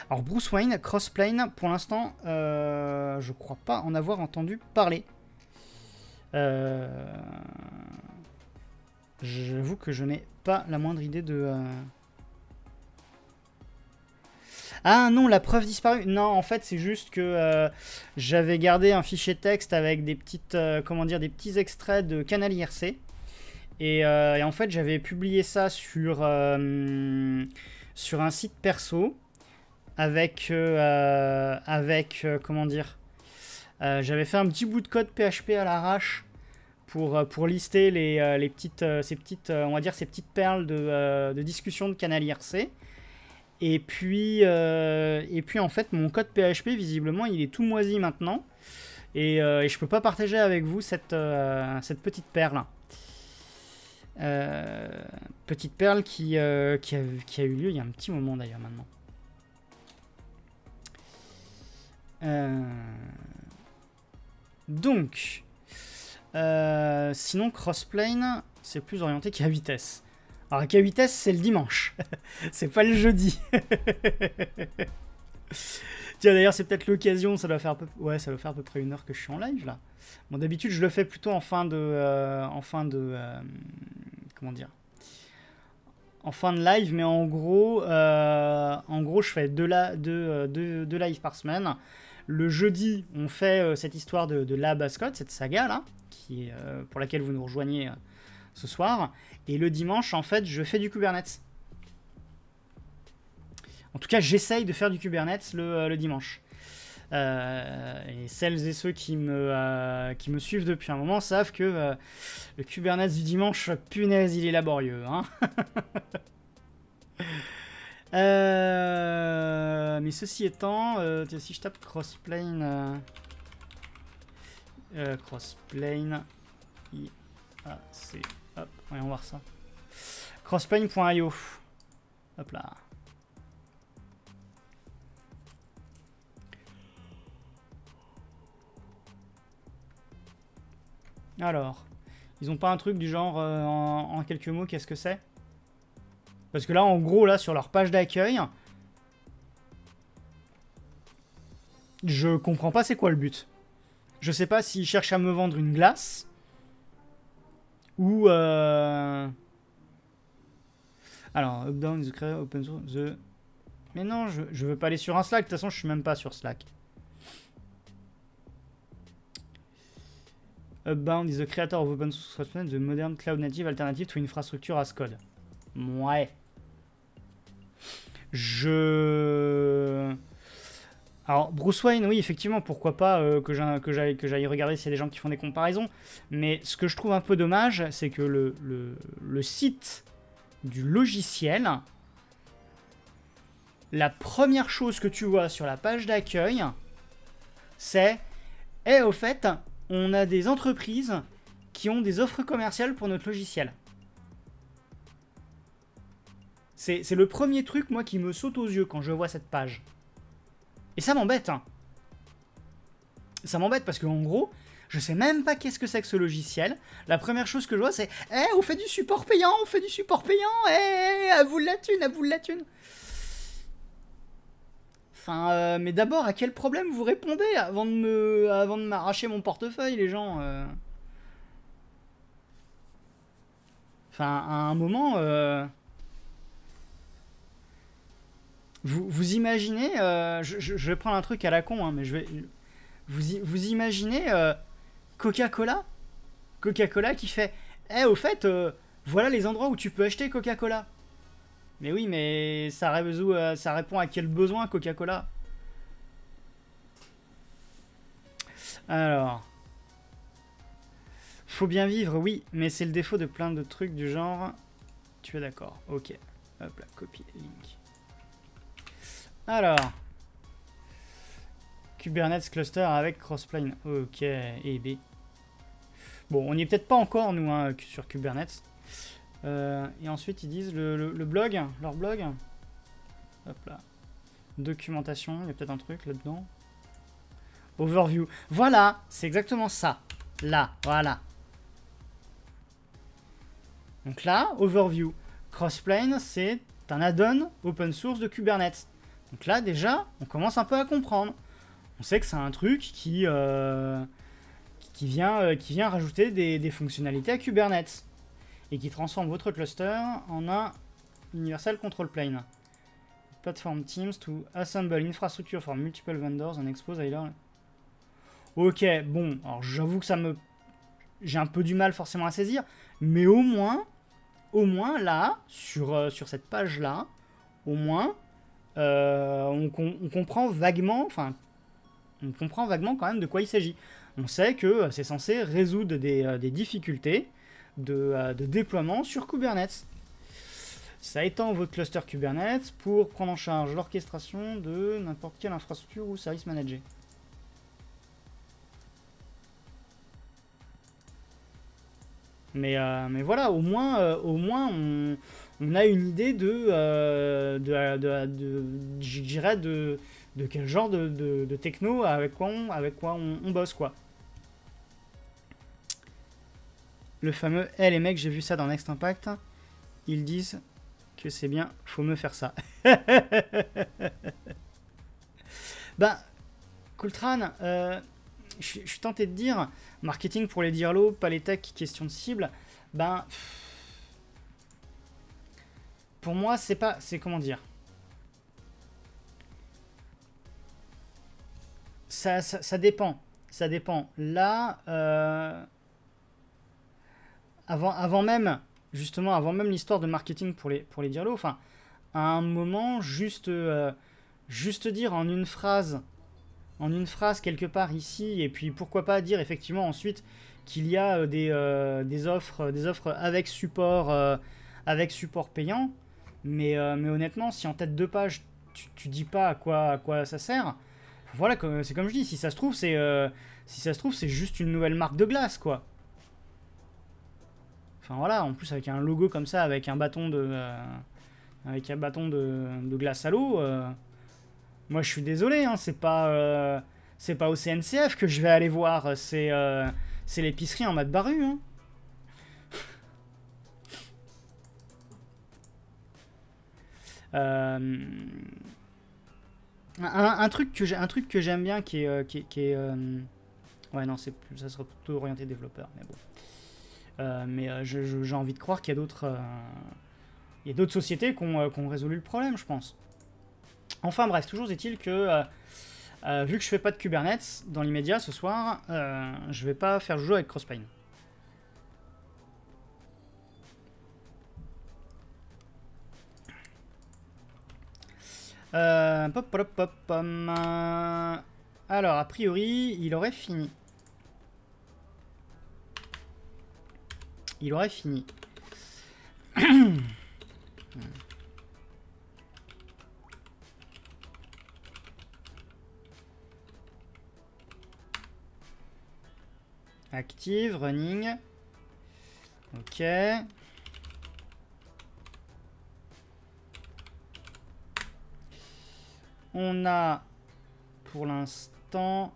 Alors Bruce Wayne, Crossplane, pour l'instant, euh, je crois pas en avoir entendu parler. Euh, J'avoue que je n'ai pas la moindre idée de... Euh... Ah non, la preuve disparue. Non, en fait, c'est juste que euh, j'avais gardé un fichier texte avec des petites, euh, comment dire, des petits extraits de canal I R C. Et, euh, et en fait, j'avais publié ça sur, euh, sur un site perso avec, euh, avec euh, comment dire, euh, j'avais fait un petit bout de code P H P à l'arrache pour, pour lister les, les petites, ces petites, on va dire ces petites perles de, euh, de discussion de canal I R C. Et puis, euh, et puis en fait, mon code P H P, visiblement, il est tout moisi maintenant. Et, euh, et je peux pas partager avec vous cette, euh, cette petite perle. Euh, petite perle qui, euh, qui, a, qui a eu lieu il y a un petit moment d'ailleurs maintenant. Euh, donc, euh, sinon Crossplane, c'est plus orienté qu'à vitesse. Alors qu'à vitesse, c'est le dimanche, c'est pas le jeudi. Tiens d'ailleurs, c'est peut-être l'occasion, ça doit faire à peu... ouais, ça doit faire à peu près une heure que je suis en live là. Bon, d'habitude, je le fais plutôt en fin de, euh, en fin de, euh, comment dire, en fin de live, mais en gros, euh, en gros, je fais deux, la, deux, deux, deux lives par semaine. Le jeudi, on fait euh, cette histoire de, de Lab As code, cette saga là, qui, euh, pour laquelle vous nous rejoignez euh, ce soir. Et le dimanche, en fait, je fais du Kubernetes. En tout cas, j'essaye de faire du Kubernetes le, euh, le dimanche. Euh, et celles et ceux qui me, euh, qui me suivent depuis un moment savent que euh, le Kubernetes du dimanche, punaise, il est laborieux. Hein. euh, mais ceci étant, euh, si je tape Crossplane, euh, euh, Crossplane, I A C, hop, voyons voir ça. Crossplane point i o, hop là. Alors, ils ont pas un truc du genre, euh, en, en quelques mots, qu'est-ce que c'est? Parce que là, en gros, là, sur leur page d'accueil, je comprends pas c'est quoi le but. Je sais pas s'ils cherchent à me vendre une glace ou... Euh... Alors, Updown is the creator, open source, the... Mais non, je, je veux pas aller sur un Slack. De toute façon, je suis même pas sur Slack. Upbound is the creator of open source Crossplane, the modern cloud native alternative to infrastructure as code. Ouais. Je... Alors, Bruce Wayne, oui, effectivement, pourquoi pas euh, que j'aille que j'aille regarder s'il y a des gens qui font des comparaisons. Mais ce que je trouve un peu dommage, c'est que le, le, le site du logiciel, la première chose que tu vois sur la page d'accueil, c'est « Eh, au fait, on a des entreprises qui ont des offres commerciales pour notre logiciel. » C'est le premier truc, moi, qui me saute aux yeux quand je vois cette page. Et ça m'embête. Ça m'embête parce qu'en gros, je sais même pas qu'est-ce que c'est que ce logiciel. La première chose que je vois, c'est « Eh, on fait du support payant, on fait du support payant, eh, à vous de la thune, à vous de la thune !» Enfin, euh, mais d'abord, à quel problème vous répondez avant de me, avant de m'arracher mon portefeuille, les gens euh... Enfin, à un moment... Euh... Vous, vous imaginez, euh, je, je, je vais prendre un truc à la con, hein, mais je vais. Vous, vous imaginez euh, Coca-Cola Coca-Cola qui fait Eh, au fait, euh, voilà les endroits où tu peux acheter Coca-Cola. Mais oui, mais ça, euh, ça répond à quel besoin Coca-Cola? Alors. Faut bien vivre, oui, mais c'est le défaut de plein de trucs du genre. Tu es d'accord? Ok. Hop là, copie link. Alors, Kubernetes cluster avec Crossplane, ok, et B. Bon, on n'y est peut-être pas encore, nous, hein, sur Kubernetes. Euh, et ensuite, ils disent le, le, le blog, leur blog. Hop là. Documentation, il y a peut-être un truc là-dedans. Overview. Voilà, c'est exactement ça. Là, voilà. Donc là, Overview. Crossplane, c'est un add-on open source de Kubernetes. Donc là, déjà, on commence un peu à comprendre. On sait que c'est un truc qui, euh, qui, vient, euh, qui vient rajouter des, des fonctionnalités à Kubernetes et qui transforme votre cluster en un Universal Control Plane. Platform teams to assemble infrastructure for multiple vendors and expose either... Ok, bon, alors j'avoue que ça me... J'ai un peu du mal forcément à saisir, mais au moins, au moins là, sur, euh, sur cette page-là, au moins... Euh, on, com on comprend vaguement, enfin, on comprend vaguement quand même de quoi il s'agit. On sait que c'est censé résoudre des, euh, des difficultés de, euh, de déploiement sur Kubernetes. Ça étend votre cluster Kubernetes pour prendre en charge l'orchestration de n'importe quelle infrastructure ou service managé. Mais, euh, mais voilà, au moins, euh, au moins on, on a une idée de, euh, de, de, de, je dirais de, de quel genre de, de, de techno avec quoi on, avec quoi on, on bosse, quoi. Le fameux « Eh les mecs, j'ai vu ça dans Next Impact, ils disent que c'est bien, faut me faire ça. » Ben, Cooltrain... Euh, Je, je suis tenté de dire, marketing pour les dirlos, pas les techs, question de cible, ben, pour moi, c'est pas, c'est comment dire, ça, ça, ça dépend, ça dépend. Là, euh, avant, avant même, justement, avant même l'histoire de marketing pour les, pour les dirlos, enfin, à un moment, juste, euh, juste dire en une phrase, en une phrase quelque part ici, et puis pourquoi pas dire effectivement ensuite qu'il y a des, euh, des, offres, des offres avec support, euh, avec support payant, mais, euh, mais honnêtement, si en tête de page, tu, tu dis pas à quoi, à quoi ça sert, voilà, c'est comme je dis, si ça se trouve, c'est euh, si ça se trouve, c'est juste une nouvelle marque de glace, quoi. Enfin voilà, en plus avec un logo comme ça, avec un bâton de, euh, avec un bâton de, de glace à l'eau... Euh, moi, je suis désolé, hein, c'est pas, euh, c'est pas au C N C F que je vais aller voir, c'est euh, c'est l'épicerie en mat barru. Hein. Euh, un, un truc que j'aime bien qui est... Euh, qui, qui est euh, ouais, non, ça sera plutôt orienté développeur, mais bon. Euh, mais euh, j'ai envie de croire qu'il y a d'autres... Euh, il y a d'autres sociétés qui ont, euh, qui ont résolu le problème, je pense. Enfin bref, toujours est-il que... Euh, euh, vu que je fais pas de Kubernetes, dans l'immédiat, ce soir, euh, je vais pas faire joujou avec Crossplane. Euh, pop, pop, pop, pop, euh, alors, a priori, il aurait fini. Il aurait fini. Active, running. Ok. On a, pour l'instant...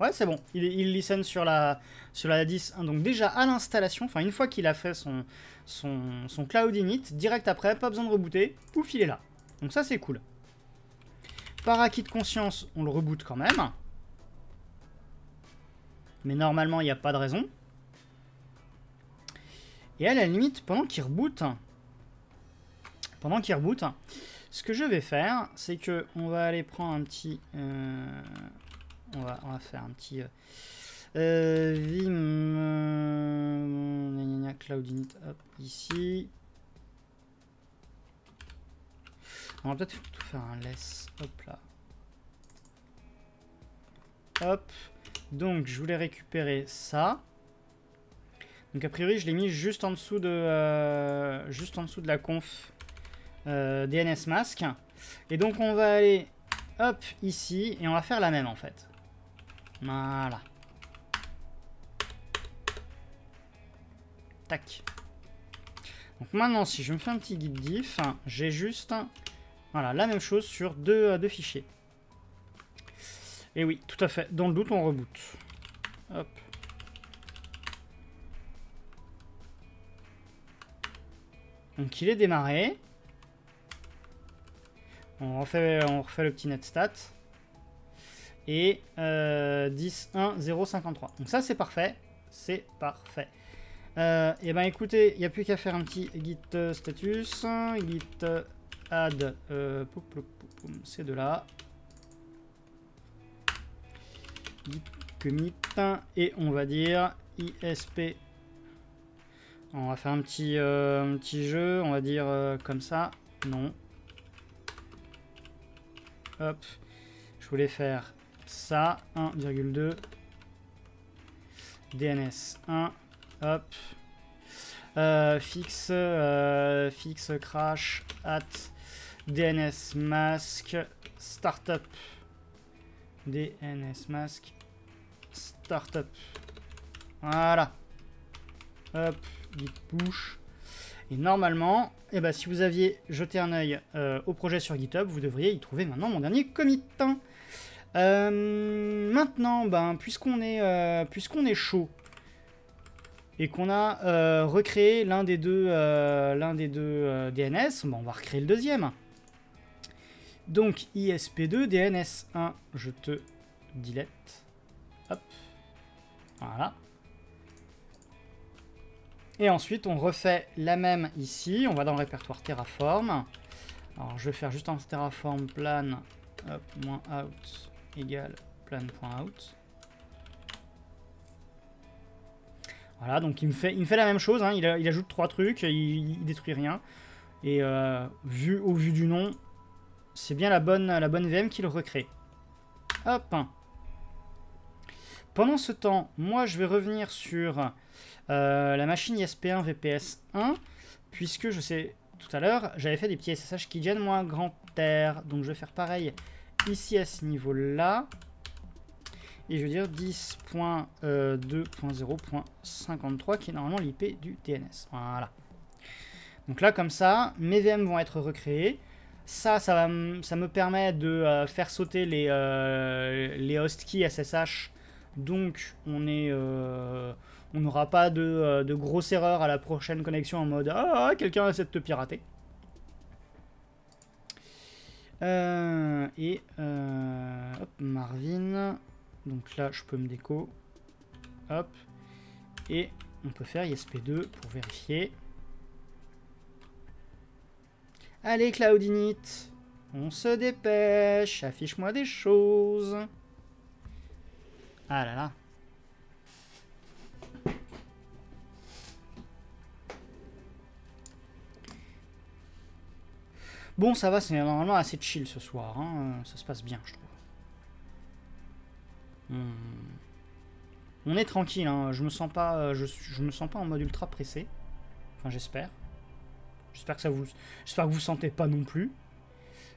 Ouais, c'est bon. Il, il listen sur la, sur la dix point un. Donc déjà, à l'installation, enfin, une fois qu'il a fait son, son, son Cloud Init, direct après, pas besoin de rebooter. Pouf, il est là. Donc ça, c'est cool. Par acquis de conscience, on le reboot quand même. Mais normalement, il n'y a pas de raison. Et à la limite, pendant qu'il reboot... Pendant qu'il reboot... Ce que je vais faire, c'est que on va aller prendre un petit, euh, on, va, on va faire un petit euh, euh, vim euh, cloud init hop, ici. On va peut-être tout faire un less, hop là, hop. Donc je voulais récupérer ça. Donc a priori je l'ai mis juste en dessous de, euh, juste en dessous de la conf. Euh, dnsmasq, et donc on va aller hop ici et on va faire la même en fait. Voilà, tac. Donc maintenant si je me fais un petit git diff, j'ai juste voilà la même chose sur deux, euh, deux fichiers. Et oui, tout à fait, dans le doute on reboot, hop. Donc il est démarré. On refait, on refait le petit netstat. Et euh, dix point un point zéro cinquante-trois. Donc ça, c'est parfait. C'est parfait. Euh, et ben écoutez, il n'y a plus qu'à faire un petit git status. Git add. Euh, c'est de là. Git commit. Et on va dire I S P. On va faire un petit, euh, un petit jeu. On va dire euh, comme ça. Non. Hop, je voulais faire ça, un virgule deux, D N S un, hop, euh, fixe, euh, fixe crash, at, dnsmasq, startup, dnsmasq, startup, voilà, hop, git push. Et normalement, eh ben, si vous aviez jeté un œil euh, au projet sur GitHub, vous devriez y trouver maintenant mon dernier commit. Euh, maintenant, ben, puisqu'on est, euh, puisqu'on est chaud et qu'on a euh, recréé l'un des deux, euh, l'un des deux euh, D N S, ben, on va recréer le deuxième. Donc I S P deux, D N S un, je te delete. Hop, voilà. Et ensuite, on refait la même ici. On va dans le répertoire Terraform. Alors, je vais faire juste un Terraform plan, hop, moins out, égale plan.out. Voilà, donc il me fait, il me fait la même chose. Hein. Il, il ajoute trois trucs, il, il détruit rien. Et euh, vu, au vu du nom, c'est bien la bonne, la bonne V M qu'il recrée. Hop. Pendant ce temps, moi, je vais revenir sur... Euh, la machine I S P un V P S un, puisque je sais, tout à l'heure, j'avais fait des petits S S H qui gênent moins grand R, donc je vais faire pareil ici à ce niveau-là, et je vais dire dix point deux point zéro point cinquante-trois, qui est normalement l'I P du D N S, voilà. Donc là, comme ça, mes V M vont être recréés, ça, ça, va, ça me permet de euh, faire sauter les, euh, les hostkeys S S H, donc on est... Euh, on n'aura pas de, euh, de grosse erreur à la prochaine connexion en mode « Ah, quelqu'un essaie de te pirater ». Euh, et euh, hop, Marvin. Donc là, je peux me déco. Hop. Et on peut faire I S P deux pour vérifier. Allez, Cloud Init, on se dépêche. Affiche-moi des choses. Ah là là. Bon, ça va, c'est normalement assez chill ce soir, hein. Ça se passe bien, je trouve. Hmm. On est tranquille, hein. Je me sens pas, je, je me sens pas en mode ultra pressé. Enfin, j'espère. J'espère que ça vous, j'espère que vous sentez pas non plus.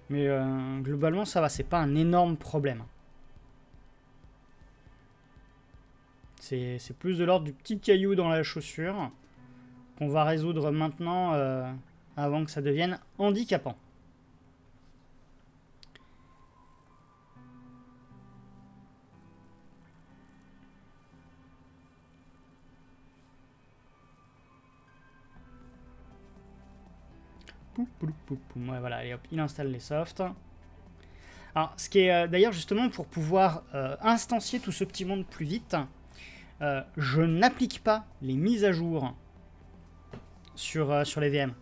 Mais euh, globalement, ça va, c'est pas un énorme problème. C'est plus de l'ordre du petit caillou dans la chaussure qu'on va résoudre maintenant, euh, avant que ça devienne handicapant. Ouais, voilà, allez, hop, il installe les softs. Alors, ce qui est euh, d'ailleurs justement pour pouvoir euh, instancier tout ce petit monde plus vite, euh, je n'applique pas les mises à jour sur, euh, sur les V M.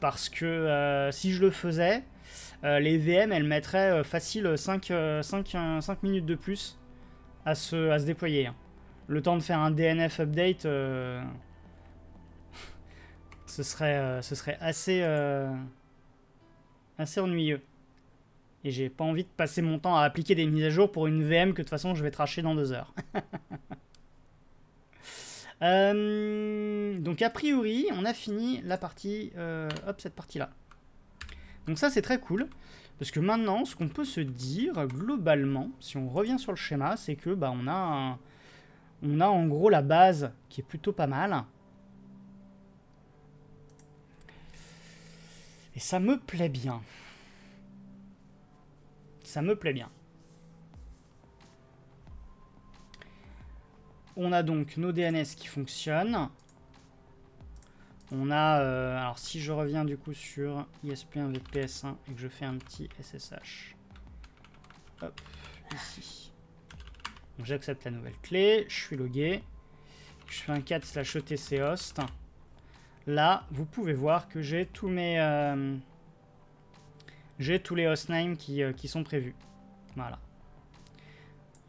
Parce que euh, si je le faisais, euh, les V M, elles mettraient euh, facile cinq, euh, cinq, euh, cinq minutes de plus à se, à se déployer. Hein. Le temps de faire un D N F update... Euh, Ce serait, euh, ce serait assez, euh, assez ennuyeux. Et j'ai pas envie de passer mon temps à appliquer des mises à jour pour une V M que de toute façon je vais tracher dans deux heures. euh, donc a priori, on a fini la partie, euh, hop, cette partie-là. Donc ça c'est très cool. Parce que maintenant, ce qu'on peut se dire globalement, si on revient sur le schéma, c'est que bah, on a un, on a en gros la base qui est plutôt pas mal. Et ça me plaît bien. Ça me plaît bien. On a donc nos D N S qui fonctionnent. On a... Euh, alors si je reviens du coup sur I S P un V P S un et que je fais un petit S S H. Hop, ici. Donc j'accepte la nouvelle clé. Je suis logué. Je fais un cat slash E T C host. Là, vous pouvez voir que j'ai tous mes, euh, j'ai tous les hostnames qui, euh, qui sont prévus. Voilà.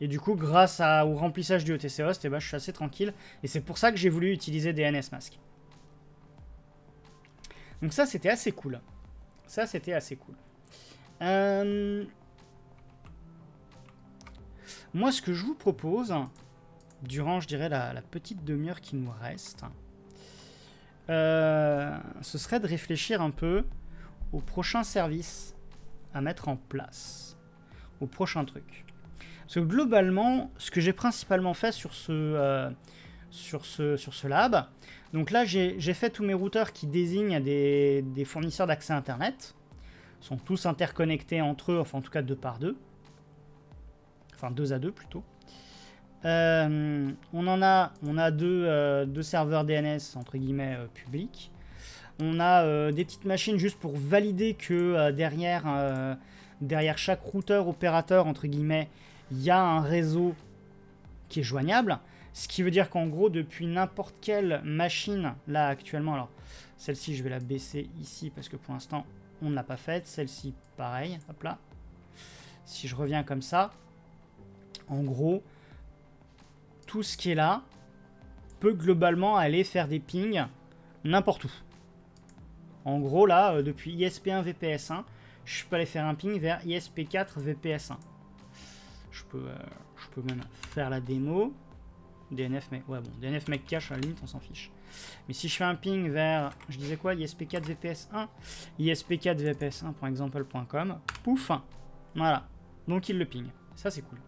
Et du coup, grâce à, au remplissage du E T C host, eh ben, je suis assez tranquille. Et c'est pour ça que j'ai voulu utiliser D N S masq. Donc ça, c'était assez cool. Ça, c'était assez cool. Euh... Moi, ce que je vous propose, durant, je dirais, la, la petite demi-heure qui nous reste... Euh, ce serait de réfléchir un peu au prochain service à mettre en place, au prochain truc. Parce que globalement, ce que j'ai principalement fait sur ce, euh, sur ce, sur ce lab, donc là j'ai fait tous mes routeurs qui désignent des, des fournisseurs d'accès internet, ils sont tous interconnectés entre eux, enfin en tout cas deux par deux, enfin deux à deux plutôt. Euh, on en a, on a deux, euh, deux serveurs D N S entre guillemets euh, publics. On a euh, des petites machines juste pour valider que euh, derrière, euh, derrière chaque routeur opérateur entre guillemets, il y a un réseau qui est joignable. Ce qui veut dire qu'en gros depuis n'importe quelle machine là actuellement, alors celle-ci je vais la baisser ici parce que pour l'instant on ne l'a pas faite. Celle-ci pareil, hop là. Si je reviens comme ça, en gros. Tout ce qui est là peut globalement aller faire des pings n'importe où. En gros, là, depuis I S P un V P S un, je peux aller faire un ping vers I S P quatre V P S un. Je peux, euh, je peux même faire la démo. D N F, mais ouais, bon, D N F mec cache, à la limite, on s'en fiche. Mais si je fais un ping vers, je disais quoi, I S P quatre V P S un, I S P quatre V P S un point example point com, pouf, voilà. Donc il le ping. Ça, c'est cool.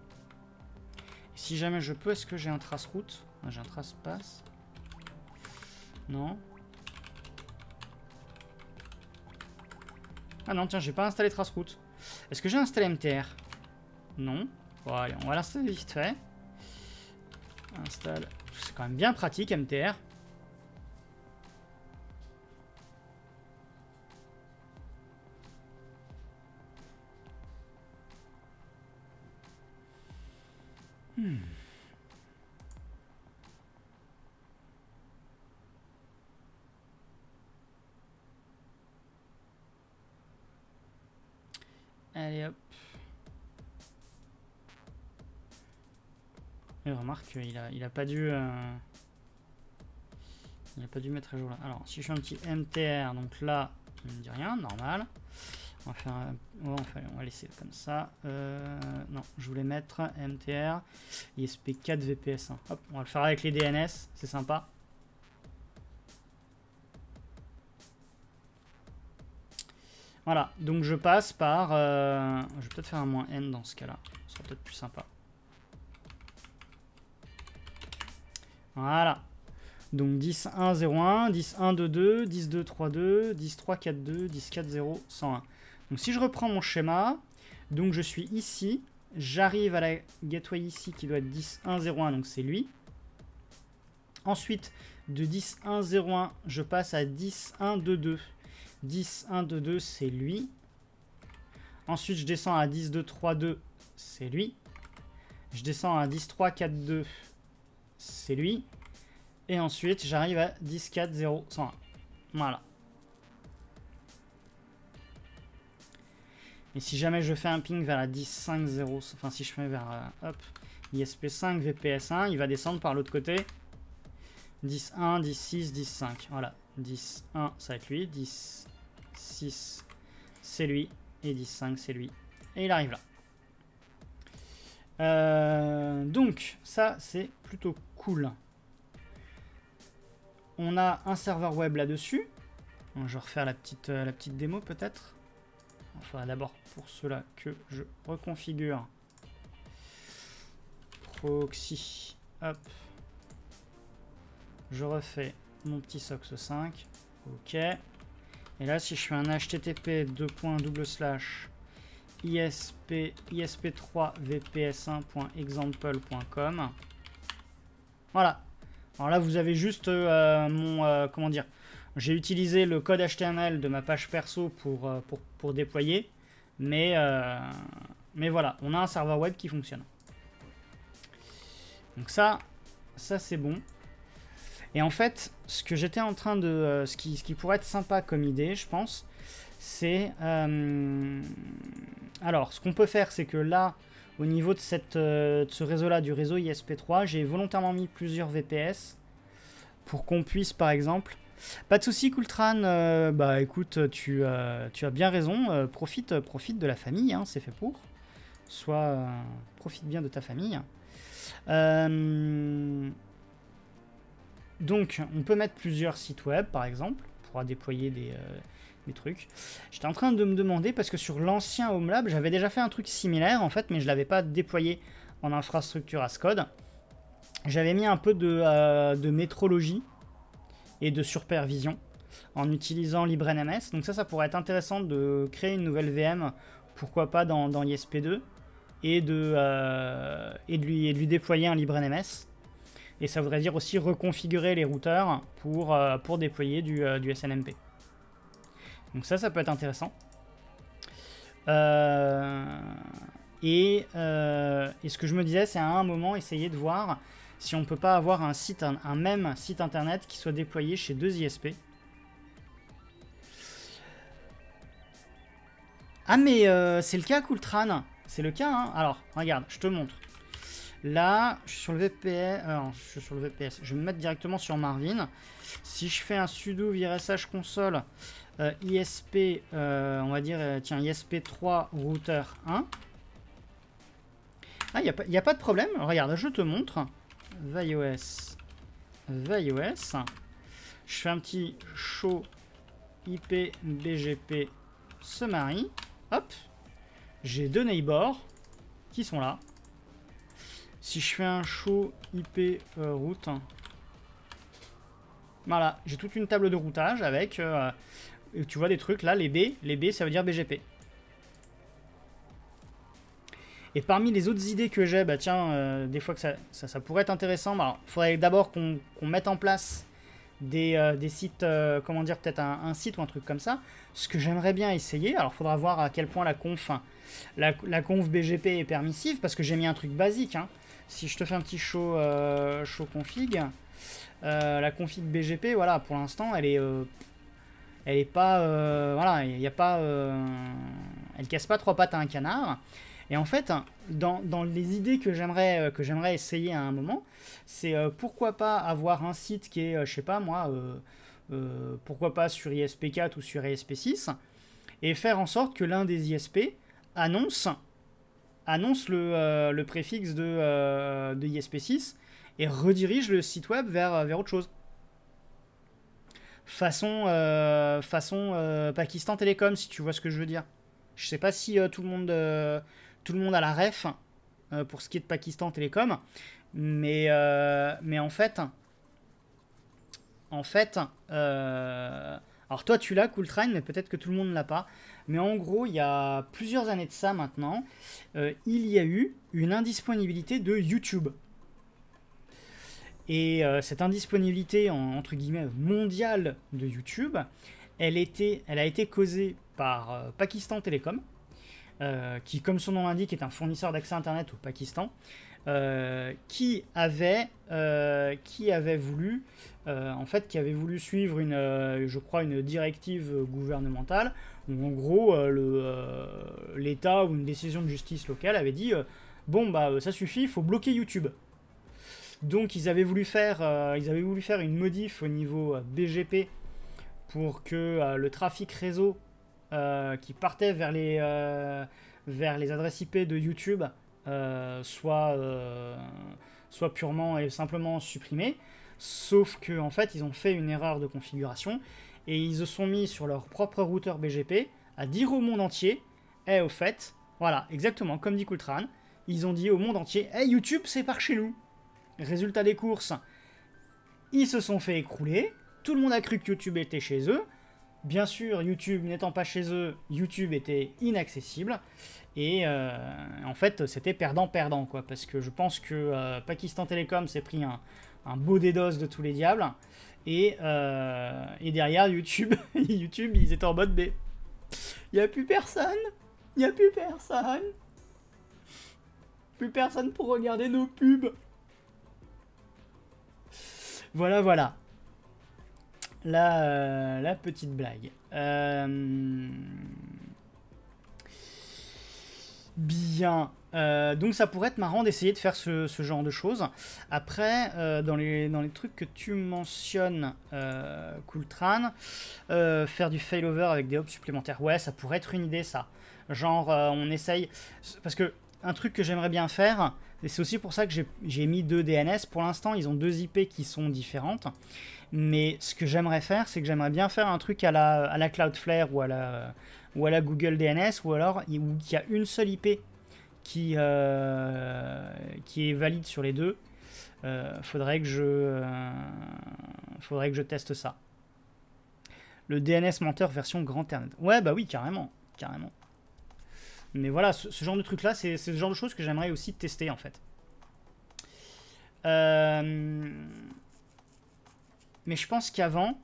Si jamais je peux, est-ce que j'ai un trace route? J'ai un trace pass. Non. Ah non, tiens, j'ai pas installé trace route. Est-ce que j'ai installé M T R? Non. Bon, allez, on va l'installer vite fait. Installe. C'est quand même bien pratique, M T R. Hmm. Allez hop. Et remarque, il a, il a pas dû, euh, il a pas dû mettre à jour là. Alors si je fais un petit mtr, donc là il ne me dit rien, normal. On va faire, on va, on va laisser comme ça. Euh, non, je voulais mettre mtr I S P quatre V P S un. Hop, on va le faire avec les D N S, c'est sympa. Voilà, donc je passe par... Euh, je vais peut-être faire un moins n dans ce cas-là. Ce sera peut-être plus sympa. Voilà. Donc dix point un point zéro point un, dix point un point deux point deux, dix point deux point trois point deux, dix point trois point quatre point deux, dix point quatre point zéro point cent un. Donc si je reprends mon schéma, donc je suis ici, j'arrive à la gateway ici qui doit être dix point un point zéro point un, donc c'est lui. Ensuite, de dix point un point zéro point un, je passe à dix point un point deux point deux. dix point un point deux point deux, c'est lui. Ensuite, je descends à dix point deux point trois point deux, c'est lui. Je descends à dix point trois point quatre point deux, c'est lui. Et ensuite, j'arrive à dix point quatre point zéro point cent un. Voilà. Et si jamais je fais un ping vers la dix point cinq point zéro, enfin si je fais vers euh, hop, I S P cinq V P S un, il va descendre par l'autre côté. dix point un, dix point six, dix point cinq. Voilà. dix point un, ça va être lui. dix point six, c'est lui. Et dix point cinq, c'est lui. Et il arrive là. Euh, donc, ça, c'est plutôt cool. On a un serveur web là-dessus. Je vais refaire la petite, la petite démo, peut-être. Enfin, d'abord, pour cela, que je reconfigure. Proxy. Hop. Je refais mon petit sox cinq. OK. Et là, si je fais un H T T P deux points slash I S P trois V P S un point example point com. Voilà. Alors là, vous avez juste euh, mon... Euh, comment dire, j'ai utilisé le code H T M L de ma page perso pour, euh, pour, pour déployer. Mais, euh, mais voilà, on a un serveur web qui fonctionne. Donc ça, ça c'est bon. Et en fait, ce que j'étais en train de... Euh, ce, qui, ce qui pourrait être sympa comme idée, je pense, c'est... Euh, alors, ce qu'on peut faire, c'est que là... Au niveau de, cette, euh, de ce réseau-là, du réseau I S P trois, j'ai volontairement mis plusieurs V P S pour qu'on puisse, par exemple... Pas de souci, Cooltrain, euh, bah écoute, tu, euh, tu as bien raison, euh, profite, profite de la famille, hein, c'est fait pour. Soit, euh, profite bien de ta famille. Euh, donc, on peut mettre plusieurs sites web, par exemple, pour déployer des... Euh, des trucs. J'étais en train de me demander, parce que sur l'ancien HomeLab, j'avais déjà fait un truc similaire, en fait, mais je ne l'avais pas déployé en infrastructure as code. J'avais mis un peu de, euh, de métrologie et de supervision en utilisant LibreNMS. Donc ça, ça pourrait être intéressant de créer une nouvelle V M, pourquoi pas dans, dans I S P deux, et de, euh, et, de lui, et de lui déployer un LibreNMS. Et ça voudrait dire aussi reconfigurer les routeurs pour, euh, pour déployer du, euh, du S N M P. Donc ça, ça peut être intéressant. Euh, et, euh, et ce que je me disais, c'est à un moment, essayer de voir si on ne peut pas avoir un, site, un, un même site internet qui soit déployé chez deux I S P. Ah mais euh, c'est le cas, Cooltrain. C'est le cas, hein. Alors, regarde, je te montre. Là, je suis sur le V P S. Alors, je suis sur le V P S. Je vais me mettre directement sur Marvin. Si je fais un sudo virsh console... Euh, I S P, euh, on va dire, euh, tiens, I S P trois router un. Ah, il n'y a, a pas de problème. Regarde, je te montre. VyOS. VyOS. Je fais un petit show I P B G P se marie. Hop. J'ai deux neighbors qui sont là. Si je fais un show I P euh, route. Voilà, j'ai toute une table de routage avec... Euh, Et tu vois des trucs, là, les B, les B, ça veut dire B G P. Et parmi les autres idées que j'ai, bah tiens, euh, des fois que ça, ça, ça pourrait être intéressant, bah, il faudrait d'abord qu'on qu'on mette en place des, euh, des sites, euh, comment dire, peut-être un, un site ou un truc comme ça. Ce que j'aimerais bien essayer, alors il faudra voir à quel point la conf, la, la conf B G P est permissive, parce que j'ai mis un truc basique, hein. si je te fais un petit show, euh, show config, euh, la config B G P, voilà, pour l'instant, elle est, euh, elle est pas, euh, voilà, il n'y a pas, euh, elle casse pas trois pattes à un canard. Et en fait, dans, dans les idées que j'aimerais que j'aimerais essayer à un moment, c'est euh, pourquoi pas avoir un site qui est, euh, je sais pas moi, euh, euh, pourquoi pas sur I S P quatre ou sur I S P six, et faire en sorte que l'un des I S P annonce, annonce le, euh, le préfixe de, euh, de I S P six et redirige le site web vers, vers autre chose. Façon, euh, façon euh, Pakistan Télécom, si tu vois ce que je veux dire. Je sais pas si euh, tout le monde... Euh, tout le monde a la ref euh, pour ce qui est de Pakistan Télécom, mais, euh, mais en fait, en fait, euh, alors toi tu l'as Cooltrain, mais peut-être que tout le monde ne l'a pas, mais en gros il y a plusieurs années de ça maintenant, euh, il y a eu une indisponibilité de YouTube, et euh, cette indisponibilité en, entre guillemets mondiale de YouTube, elle, était, elle a été causée par euh, Pakistan Télécom, Euh, qui, comme son nom l'indique, est un fournisseur d'accès Internet au Pakistan, euh, qui, avait, euh, qui avait voulu, euh, en fait, qui avait voulu suivre une, euh, je crois, une directive gouvernementale où, en gros, euh, le, euh, l'État ou une décision de justice locale avait dit euh, bon bah ça suffit, il faut bloquer YouTube. Donc ils avaient voulu faire, euh, ils avaient voulu faire une modif au niveau euh, B G P pour que euh, le trafic réseau Euh, qui partait vers les, euh, vers les adresses I P de YouTube euh, soit, euh, soit purement et simplement supprimé, sauf que en fait ils ont fait une erreur de configuration et ils se sont mis sur leur propre routeur B G P à dire au monde entier hey, au fait, voilà, exactement comme dit Cooltrain, ils ont dit au monde entier hey, YouTube c'est par chez nous. Résultat des courses, ils se sont fait écrouler, tout le monde a cru que YouTube était chez eux. Bien sûr, YouTube n'étant pas chez eux, YouTube était inaccessible. Et euh, en fait, c'était perdant-perdant, quoi. Parce que je pense que euh, Pakistan Télécom s'est pris un, un beau DDoS de tous les diables. Et, euh, et derrière, YouTube, YouTube, ils étaient en mode B. Il n'y a plus personne. Il n'y a plus personne. Plus personne pour regarder nos pubs. Voilà, voilà. La, euh, la petite blague. Euh... Bien. Euh, donc ça pourrait être marrant d'essayer de faire ce, ce genre de choses. Après, euh, dans, les, dans les trucs que tu mentionnes, euh, Cooltrain, euh, faire du failover avec des hops supplémentaires. Ouais, ça pourrait être une idée, ça. Genre, euh, on essaye... Parce que un truc que j'aimerais bien faire, et c'est aussi pour ça que j'ai mis deux D N S, pour l'instant, ils ont deux I P qui sont différentes. Mais ce que j'aimerais faire, c'est que j'aimerais bien faire un truc à la, à la Cloudflare ou à la, ou à la Google D N S, ou alors il y a une seule I P qui, euh, qui est valide sur les deux. Euh, faudrait que je, euh, faudrait que je teste ça. Le D N S menteur version grand ternet. Ouais, bah oui, carrément, carrément. Mais voilà, ce, ce genre de truc-là, c'est ce genre de choses que j'aimerais aussi tester, en fait. Euh... Mais je pense qu'avant,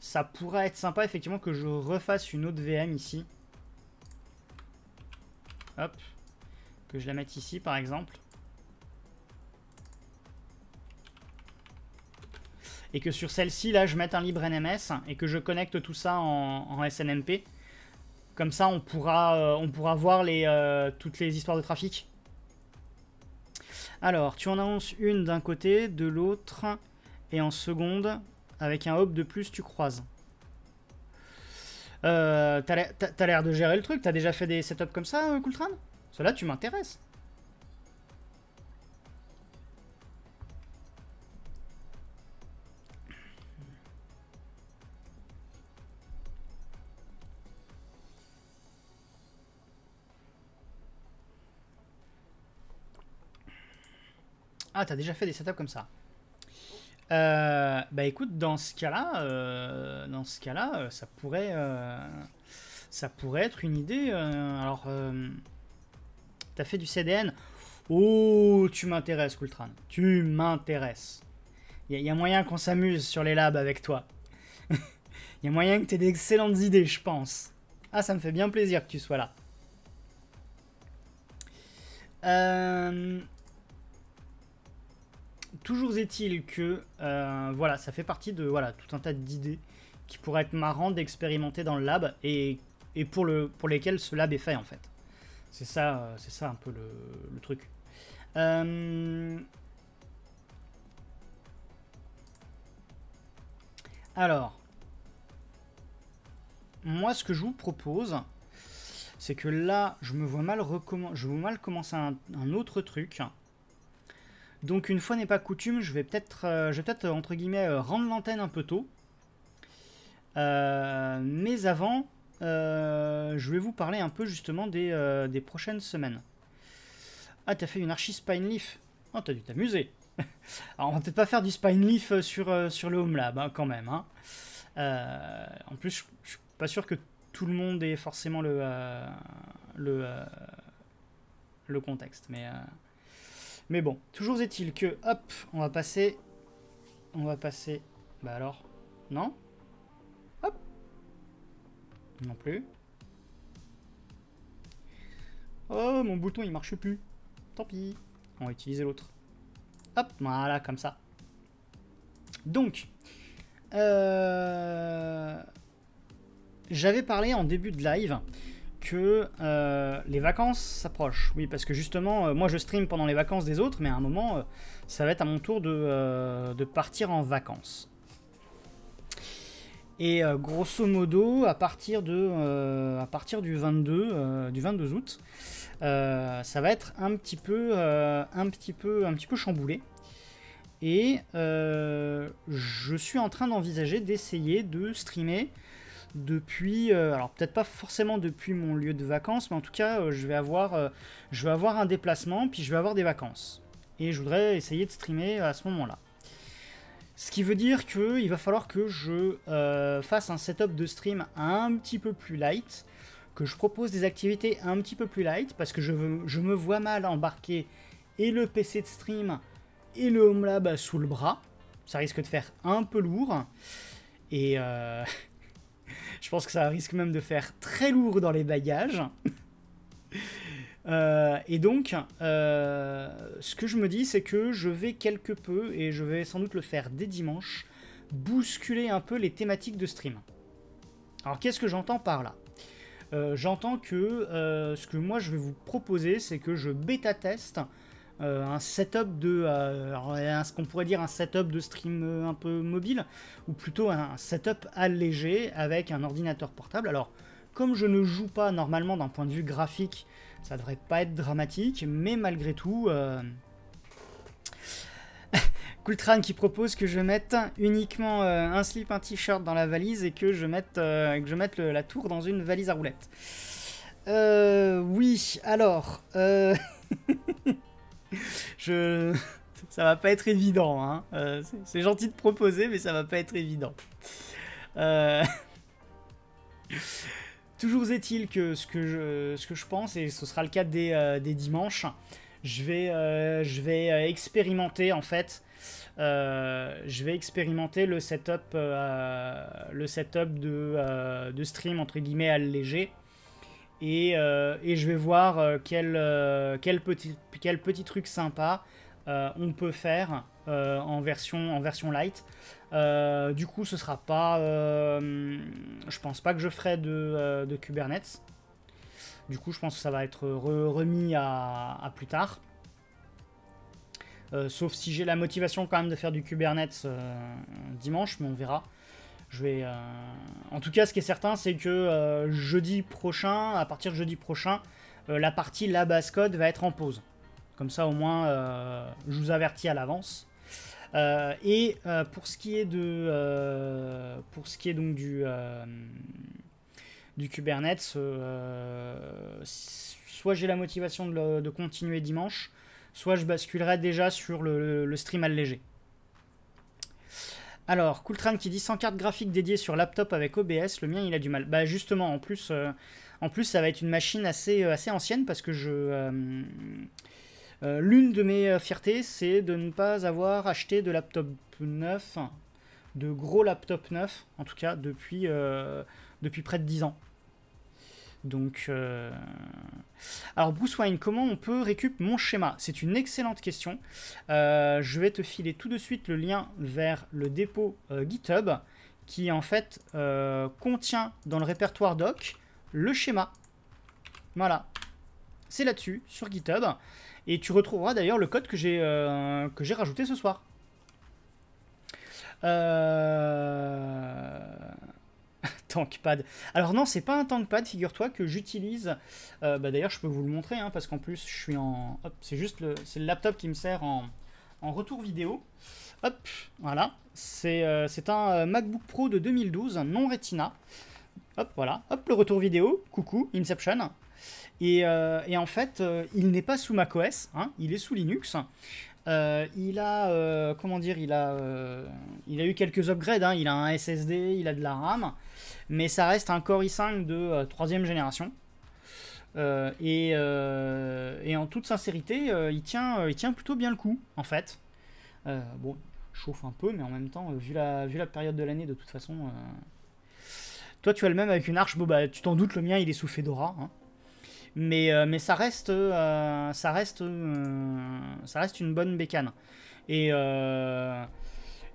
ça pourrait être sympa, effectivement, que je refasse une autre V M ici. Hop. Que je la mette ici, par exemple. Et que sur celle-ci, là, je mette un LibreNMS et que je connecte tout ça en, en S N M P. Comme ça, on pourra, euh, on pourra voir les, euh, toutes les histoires de trafic. Alors, tu en annonces une d'un côté, de l'autre... Et en seconde, avec un hop de plus, tu croises. Euh, t'as l'air de gérer le truc. T'as déjà fait des setups comme ça, Cooltrain? Cela, tu m'intéresses. Ah, t'as déjà fait des setups comme ça. Euh, bah écoute, dans ce cas-là, euh, dans ce cas-là, euh, ça pourrait, euh, ça pourrait être une idée. Euh, alors, euh, t'as fait du C D N? Oh, tu m'intéresses, Cooltrain. Tu m'intéresses. Il y, y a moyen qu'on s'amuse sur les labs avec toi. Il y a moyen que t'aies d'excellentes idées, je pense. Ah, ça me fait bien plaisir que tu sois là. Euh... toujours est-il que euh, voilà, ça fait partie de voilà, tout un tas d'idées qui pourraient être marrantes d'expérimenter dans le lab et, et pour, le, pour lesquelles ce lab est fait en fait. C'est ça, c'est ça un peu le, le truc. Euh... Alors, moi ce que je vous propose, c'est que là, je me vois mal, je vois mal commencer un, un autre truc. Donc une fois n'est pas coutume, je vais peut-être, euh, je vais peut-être entre guillemets euh, rendre l'antenne un peu tôt. Euh, mais avant, euh, je vais vous parler un peu justement des, euh, des prochaines semaines. Ah, t'as fait une archi Spine Leaf. Oh, t'as dû t'amuser. Alors, on va peut-être pas faire du Spine Leaf sur, euh, sur le Home Lab, hein, quand même. Hein. Euh, en plus, je suis pas sûr que tout le monde ait forcément le, euh, le, euh, le contexte. Mais, euh, mais bon, toujours est-il que, hop, on va passer... On va passer... Bah alors, non ? Hop ! Non plus. Oh, mon bouton, il marche plus. Tant pis, on va utiliser l'autre. Hop, voilà, comme ça. Donc, euh, j'avais parlé en début de live que euh, les vacances s'approchent. Oui, parce que justement, euh, moi je stream pendant les vacances des autres, mais à un moment, euh, ça va être à mon tour de, euh, de partir en vacances. Et euh, grosso modo, à partir, de, euh, à partir du, vingt-deux août, euh, ça va être un petit peu, euh, un petit peu, un petit peu chamboulé. Et euh, je suis en train d'envisager d'essayer de streamer depuis... Euh, alors peut-être pas forcément depuis mon lieu de vacances, mais en tout cas, euh, je vais avoir, euh, je vais avoir un déplacement, puis je vais avoir des vacances. Et je voudrais essayer de streamer à ce moment-là. Ce qui veut dire qu'il va falloir que je euh, fasse un setup de stream un petit peu plus light, que je propose des activités un petit peu plus light, parce que je, veux, je me vois mal embarquer et le P C de stream et le Home Lab sous le bras. Ça risque de faire un peu lourd, et euh, je pense que ça risque même de faire très lourd dans les bagages. Euh, et donc, euh, ce que je me dis, c'est que je vais quelque peu, et je vais sans doute le faire dès dimanche, bousculer un peu les thématiques de stream. Alors, qu'est-ce que j'entends par là ? euh, J'entends que euh, ce que moi je vais vous proposer, c'est que je bêta-teste euh, un setup de... Euh, alors, un, ce qu'on pourrait dire un setup de stream euh, un peu mobile, ou plutôt un setup allégé avec un ordinateur portable. Alors, comme je ne joue pas normalement d'un point de vue graphique, ça devrait pas être dramatique, mais malgré tout, euh... Cooltrain qui propose que je mette uniquement euh, un slip, un t-shirt dans la valise et que je mette, euh, que je mette le, la tour dans une valise à roulettes. Euh, oui, alors, euh... je... ça va pas être évident. Hein. Euh, c'est gentil de proposer, mais ça va pas être évident. Euh... Toujours est-il que ce que, je, ce que je pense, et ce sera le cas des, euh, des dimanches, je vais, euh, je vais expérimenter en fait, euh, je vais expérimenter le setup, euh, le setup de, euh, de stream entre guillemets allégé, et, euh, et je vais voir euh, quel, euh, quel, petit, quel petit truc sympa euh, on peut faire euh, en, version, en version light. Euh, du coup, ce sera pas. Euh, je pense pas que je ferai de, euh, de Kubernetes. Du coup, je pense que ça va être re remis à, à plus tard. Euh, sauf si j'ai la motivation quand même de faire du Kubernetes euh, dimanche, mais on verra. Je vais. Euh... En tout cas, ce qui est certain, c'est que euh, jeudi prochain, à partir de jeudi prochain, euh, la partie Lab As code va être en pause. Comme ça, au moins, euh, je vous avertis à l'avance. Euh, et euh, pour ce qui est de euh, pour ce qui est donc du euh, du Kubernetes, euh, soit j'ai la motivation de, le, de continuer dimanche, soit je basculerai déjà sur le, le stream allégé. Alors, Cooltrain qui dit sans carte graphique dédiée sur laptop avec O B S, le mien il a du mal. Bah justement, en plus, euh, en plus ça va être une machine assez assez ancienne parce que je euh, Euh, l'une de mes fiertés, c'est de ne pas avoir acheté de laptop neuf, de gros laptop neuf, en tout cas depuis, euh, depuis près de dix ans. Donc, euh... alors Bruce Wayne, comment on peut récup mon schéma? C'est une excellente question. Euh, je vais te filer tout de suite le lien vers le dépôt euh, GitHub qui en fait euh, contient dans le répertoire doc le schéma. Voilà, c'est là-dessus, sur GitHub. Et tu retrouveras d'ailleurs le code que j'ai euh, que j'ai rajouté ce soir. Euh... Tankpad. Alors non, c'est pas un Tankpad, figure-toi, que j'utilise. Euh, bah, d'ailleurs, je peux vous le montrer, hein, parce qu'en plus, je suis en... C'est juste le... c'est le laptop qui me sert en, en retour vidéo. Hop, voilà. C'est euh, c'est un MacBook Pro de deux mille douze, non Retina. Hop, voilà. Hop, le retour vidéo. Coucou, Inception. Et, euh, et en fait, euh, il n'est pas sous macOS, hein, il est sous Linux. Euh, il a, euh, comment dire, il a, euh, il a eu quelques upgrades, hein, il a un S S D, il a de la RAM, mais ça reste un Core i cinq de euh, troisième génération. Euh, et, euh, et en toute sincérité, euh, il tient, euh, il tient plutôt bien le coup, en fait. Euh, bon, il chauffe un peu, mais en même temps, euh, vu, la, vu la période de l'année, de toute façon... Euh... Toi, tu as le même avec une arche, bon, bah, tu t'en doutes, le mien, il est sous Fedora, hein. Mais, euh, mais ça reste, euh, ça, reste euh, ça reste une bonne bécane. Et, euh,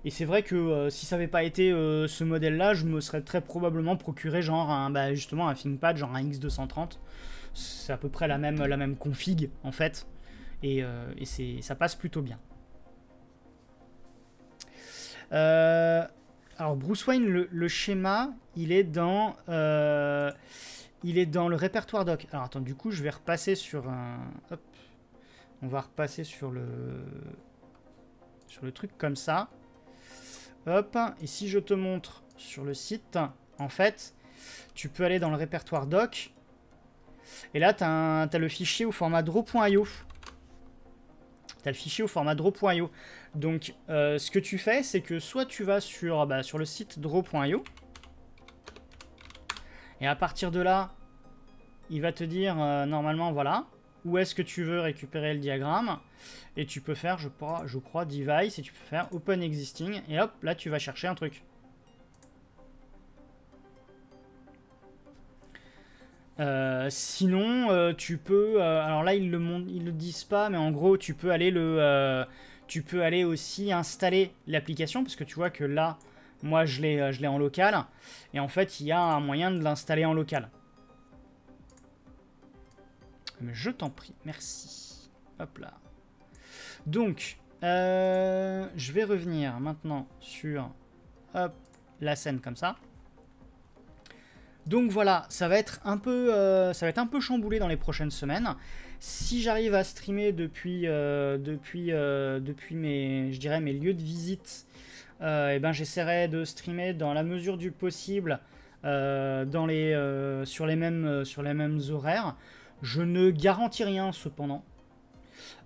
et c'est vrai que euh, si ça n'avait pas été euh, ce modèle-là, je me serais très probablement procuré genre un, bah, justement un ThinkPad, genre un X deux cent trente. C'est à peu près la même, la même config, en fait. Et, euh, et c'est, ça passe plutôt bien. Euh, alors, Bruce Wayne, le, le schéma, il est dans... Euh, Il est dans le répertoire doc. Alors attends, du coup, je vais repasser sur un... Hop. On va repasser sur le... Sur le truc comme ça. Hop. Et si je te montre sur le site, en fait, tu peux aller dans le répertoire doc. Et là, tu as, un... as le fichier au format draw point i o. Tu as le fichier au format draw point i o. Donc, euh, ce que tu fais, c'est que soit tu vas sur, bah, sur le site draw point i o. Et à partir de là, il va te dire euh, normalement, voilà, où est-ce que tu veux récupérer le diagramme. Et tu peux faire, je crois, je crois, device, et tu peux faire open existing. Et hop, là, tu vas chercher un truc. Euh, sinon, euh, tu peux... Euh, alors là, ils ne le, le disent pas, mais en gros, tu peux aller, le, euh, tu peux aller aussi installer l'application, parce que tu vois que là... Moi, je l'ai en local. Et en fait, il y a un moyen de l'installer en local. Mais je t'en prie. Merci. Hop là. Donc, euh, je vais revenir maintenant sur hop, la scène comme ça. Donc voilà, ça va être un peu, euh, ça va être un peu chamboulé dans les prochaines semaines. Si j'arrive à streamer depuis, euh, depuis, euh, depuis mes, je dirais mes lieux de visite... Euh, et ben j'essaierai de streamer dans la mesure du possible euh, dans les, euh, sur, les mêmes, euh, sur les mêmes horaires. Je ne garantis rien cependant,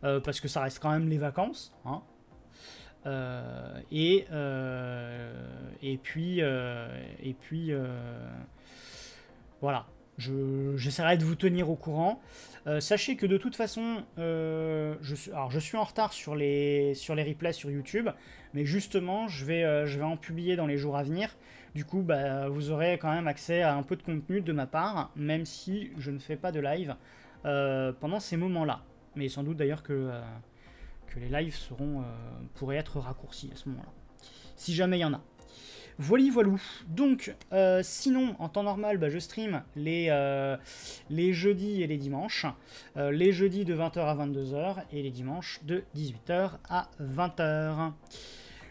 euh, parce que ça reste quand même les vacances. Hein. Euh, et, euh, et puis, euh, et puis euh, voilà, je, j'essaierai de vous tenir au courant. Euh, sachez que de toute façon, euh, je, suis, alors je suis en retard sur les, sur les replays sur YouTube, mais justement, je vais, euh, je vais en publier dans les jours à venir. Du coup, bah, vous aurez quand même accès à un peu de contenu de ma part, même si je ne fais pas de live euh, pendant ces moments-là. Mais sans doute d'ailleurs que, euh, que les lives seront, euh, pourraient être raccourcis à ce moment-là, si jamais il y en a. Voili voilou. Donc, euh, sinon, en temps normal, bah, je stream les, euh, les jeudis et les dimanches. Euh, les jeudis de vingt heures à vingt-deux heures et les dimanches de dix-huit heures à vingt heures.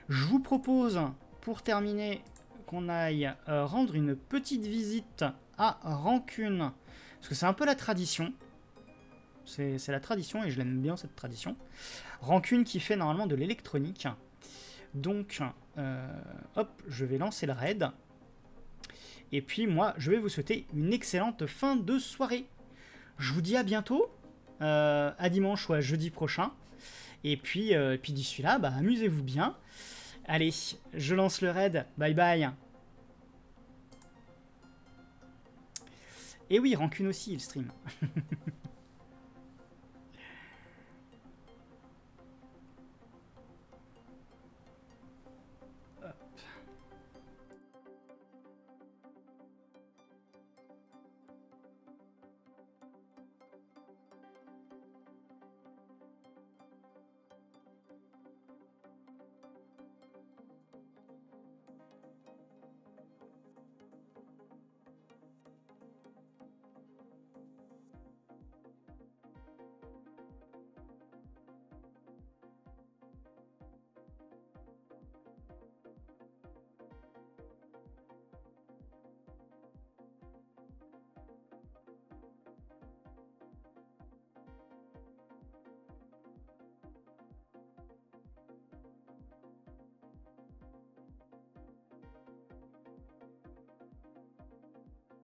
Je vous propose, pour terminer, qu'on aille euh, rendre une petite visite à Rancune. Parce que c'est un peu la tradition. C'est la tradition et je l'aime bien, cette tradition. Rancune qui fait normalement de l'électronique. Donc... Euh, hop, je vais lancer le raid. Et puis moi, je vais vous souhaiter une excellente fin de soirée. Je vous dis à bientôt, euh, à dimanche ou à jeudi prochain. Et puis, euh, puis d'ici là, bah, amusez-vous bien. Allez, je lance le raid. Bye bye. Et oui, Rancune aussi, il stream.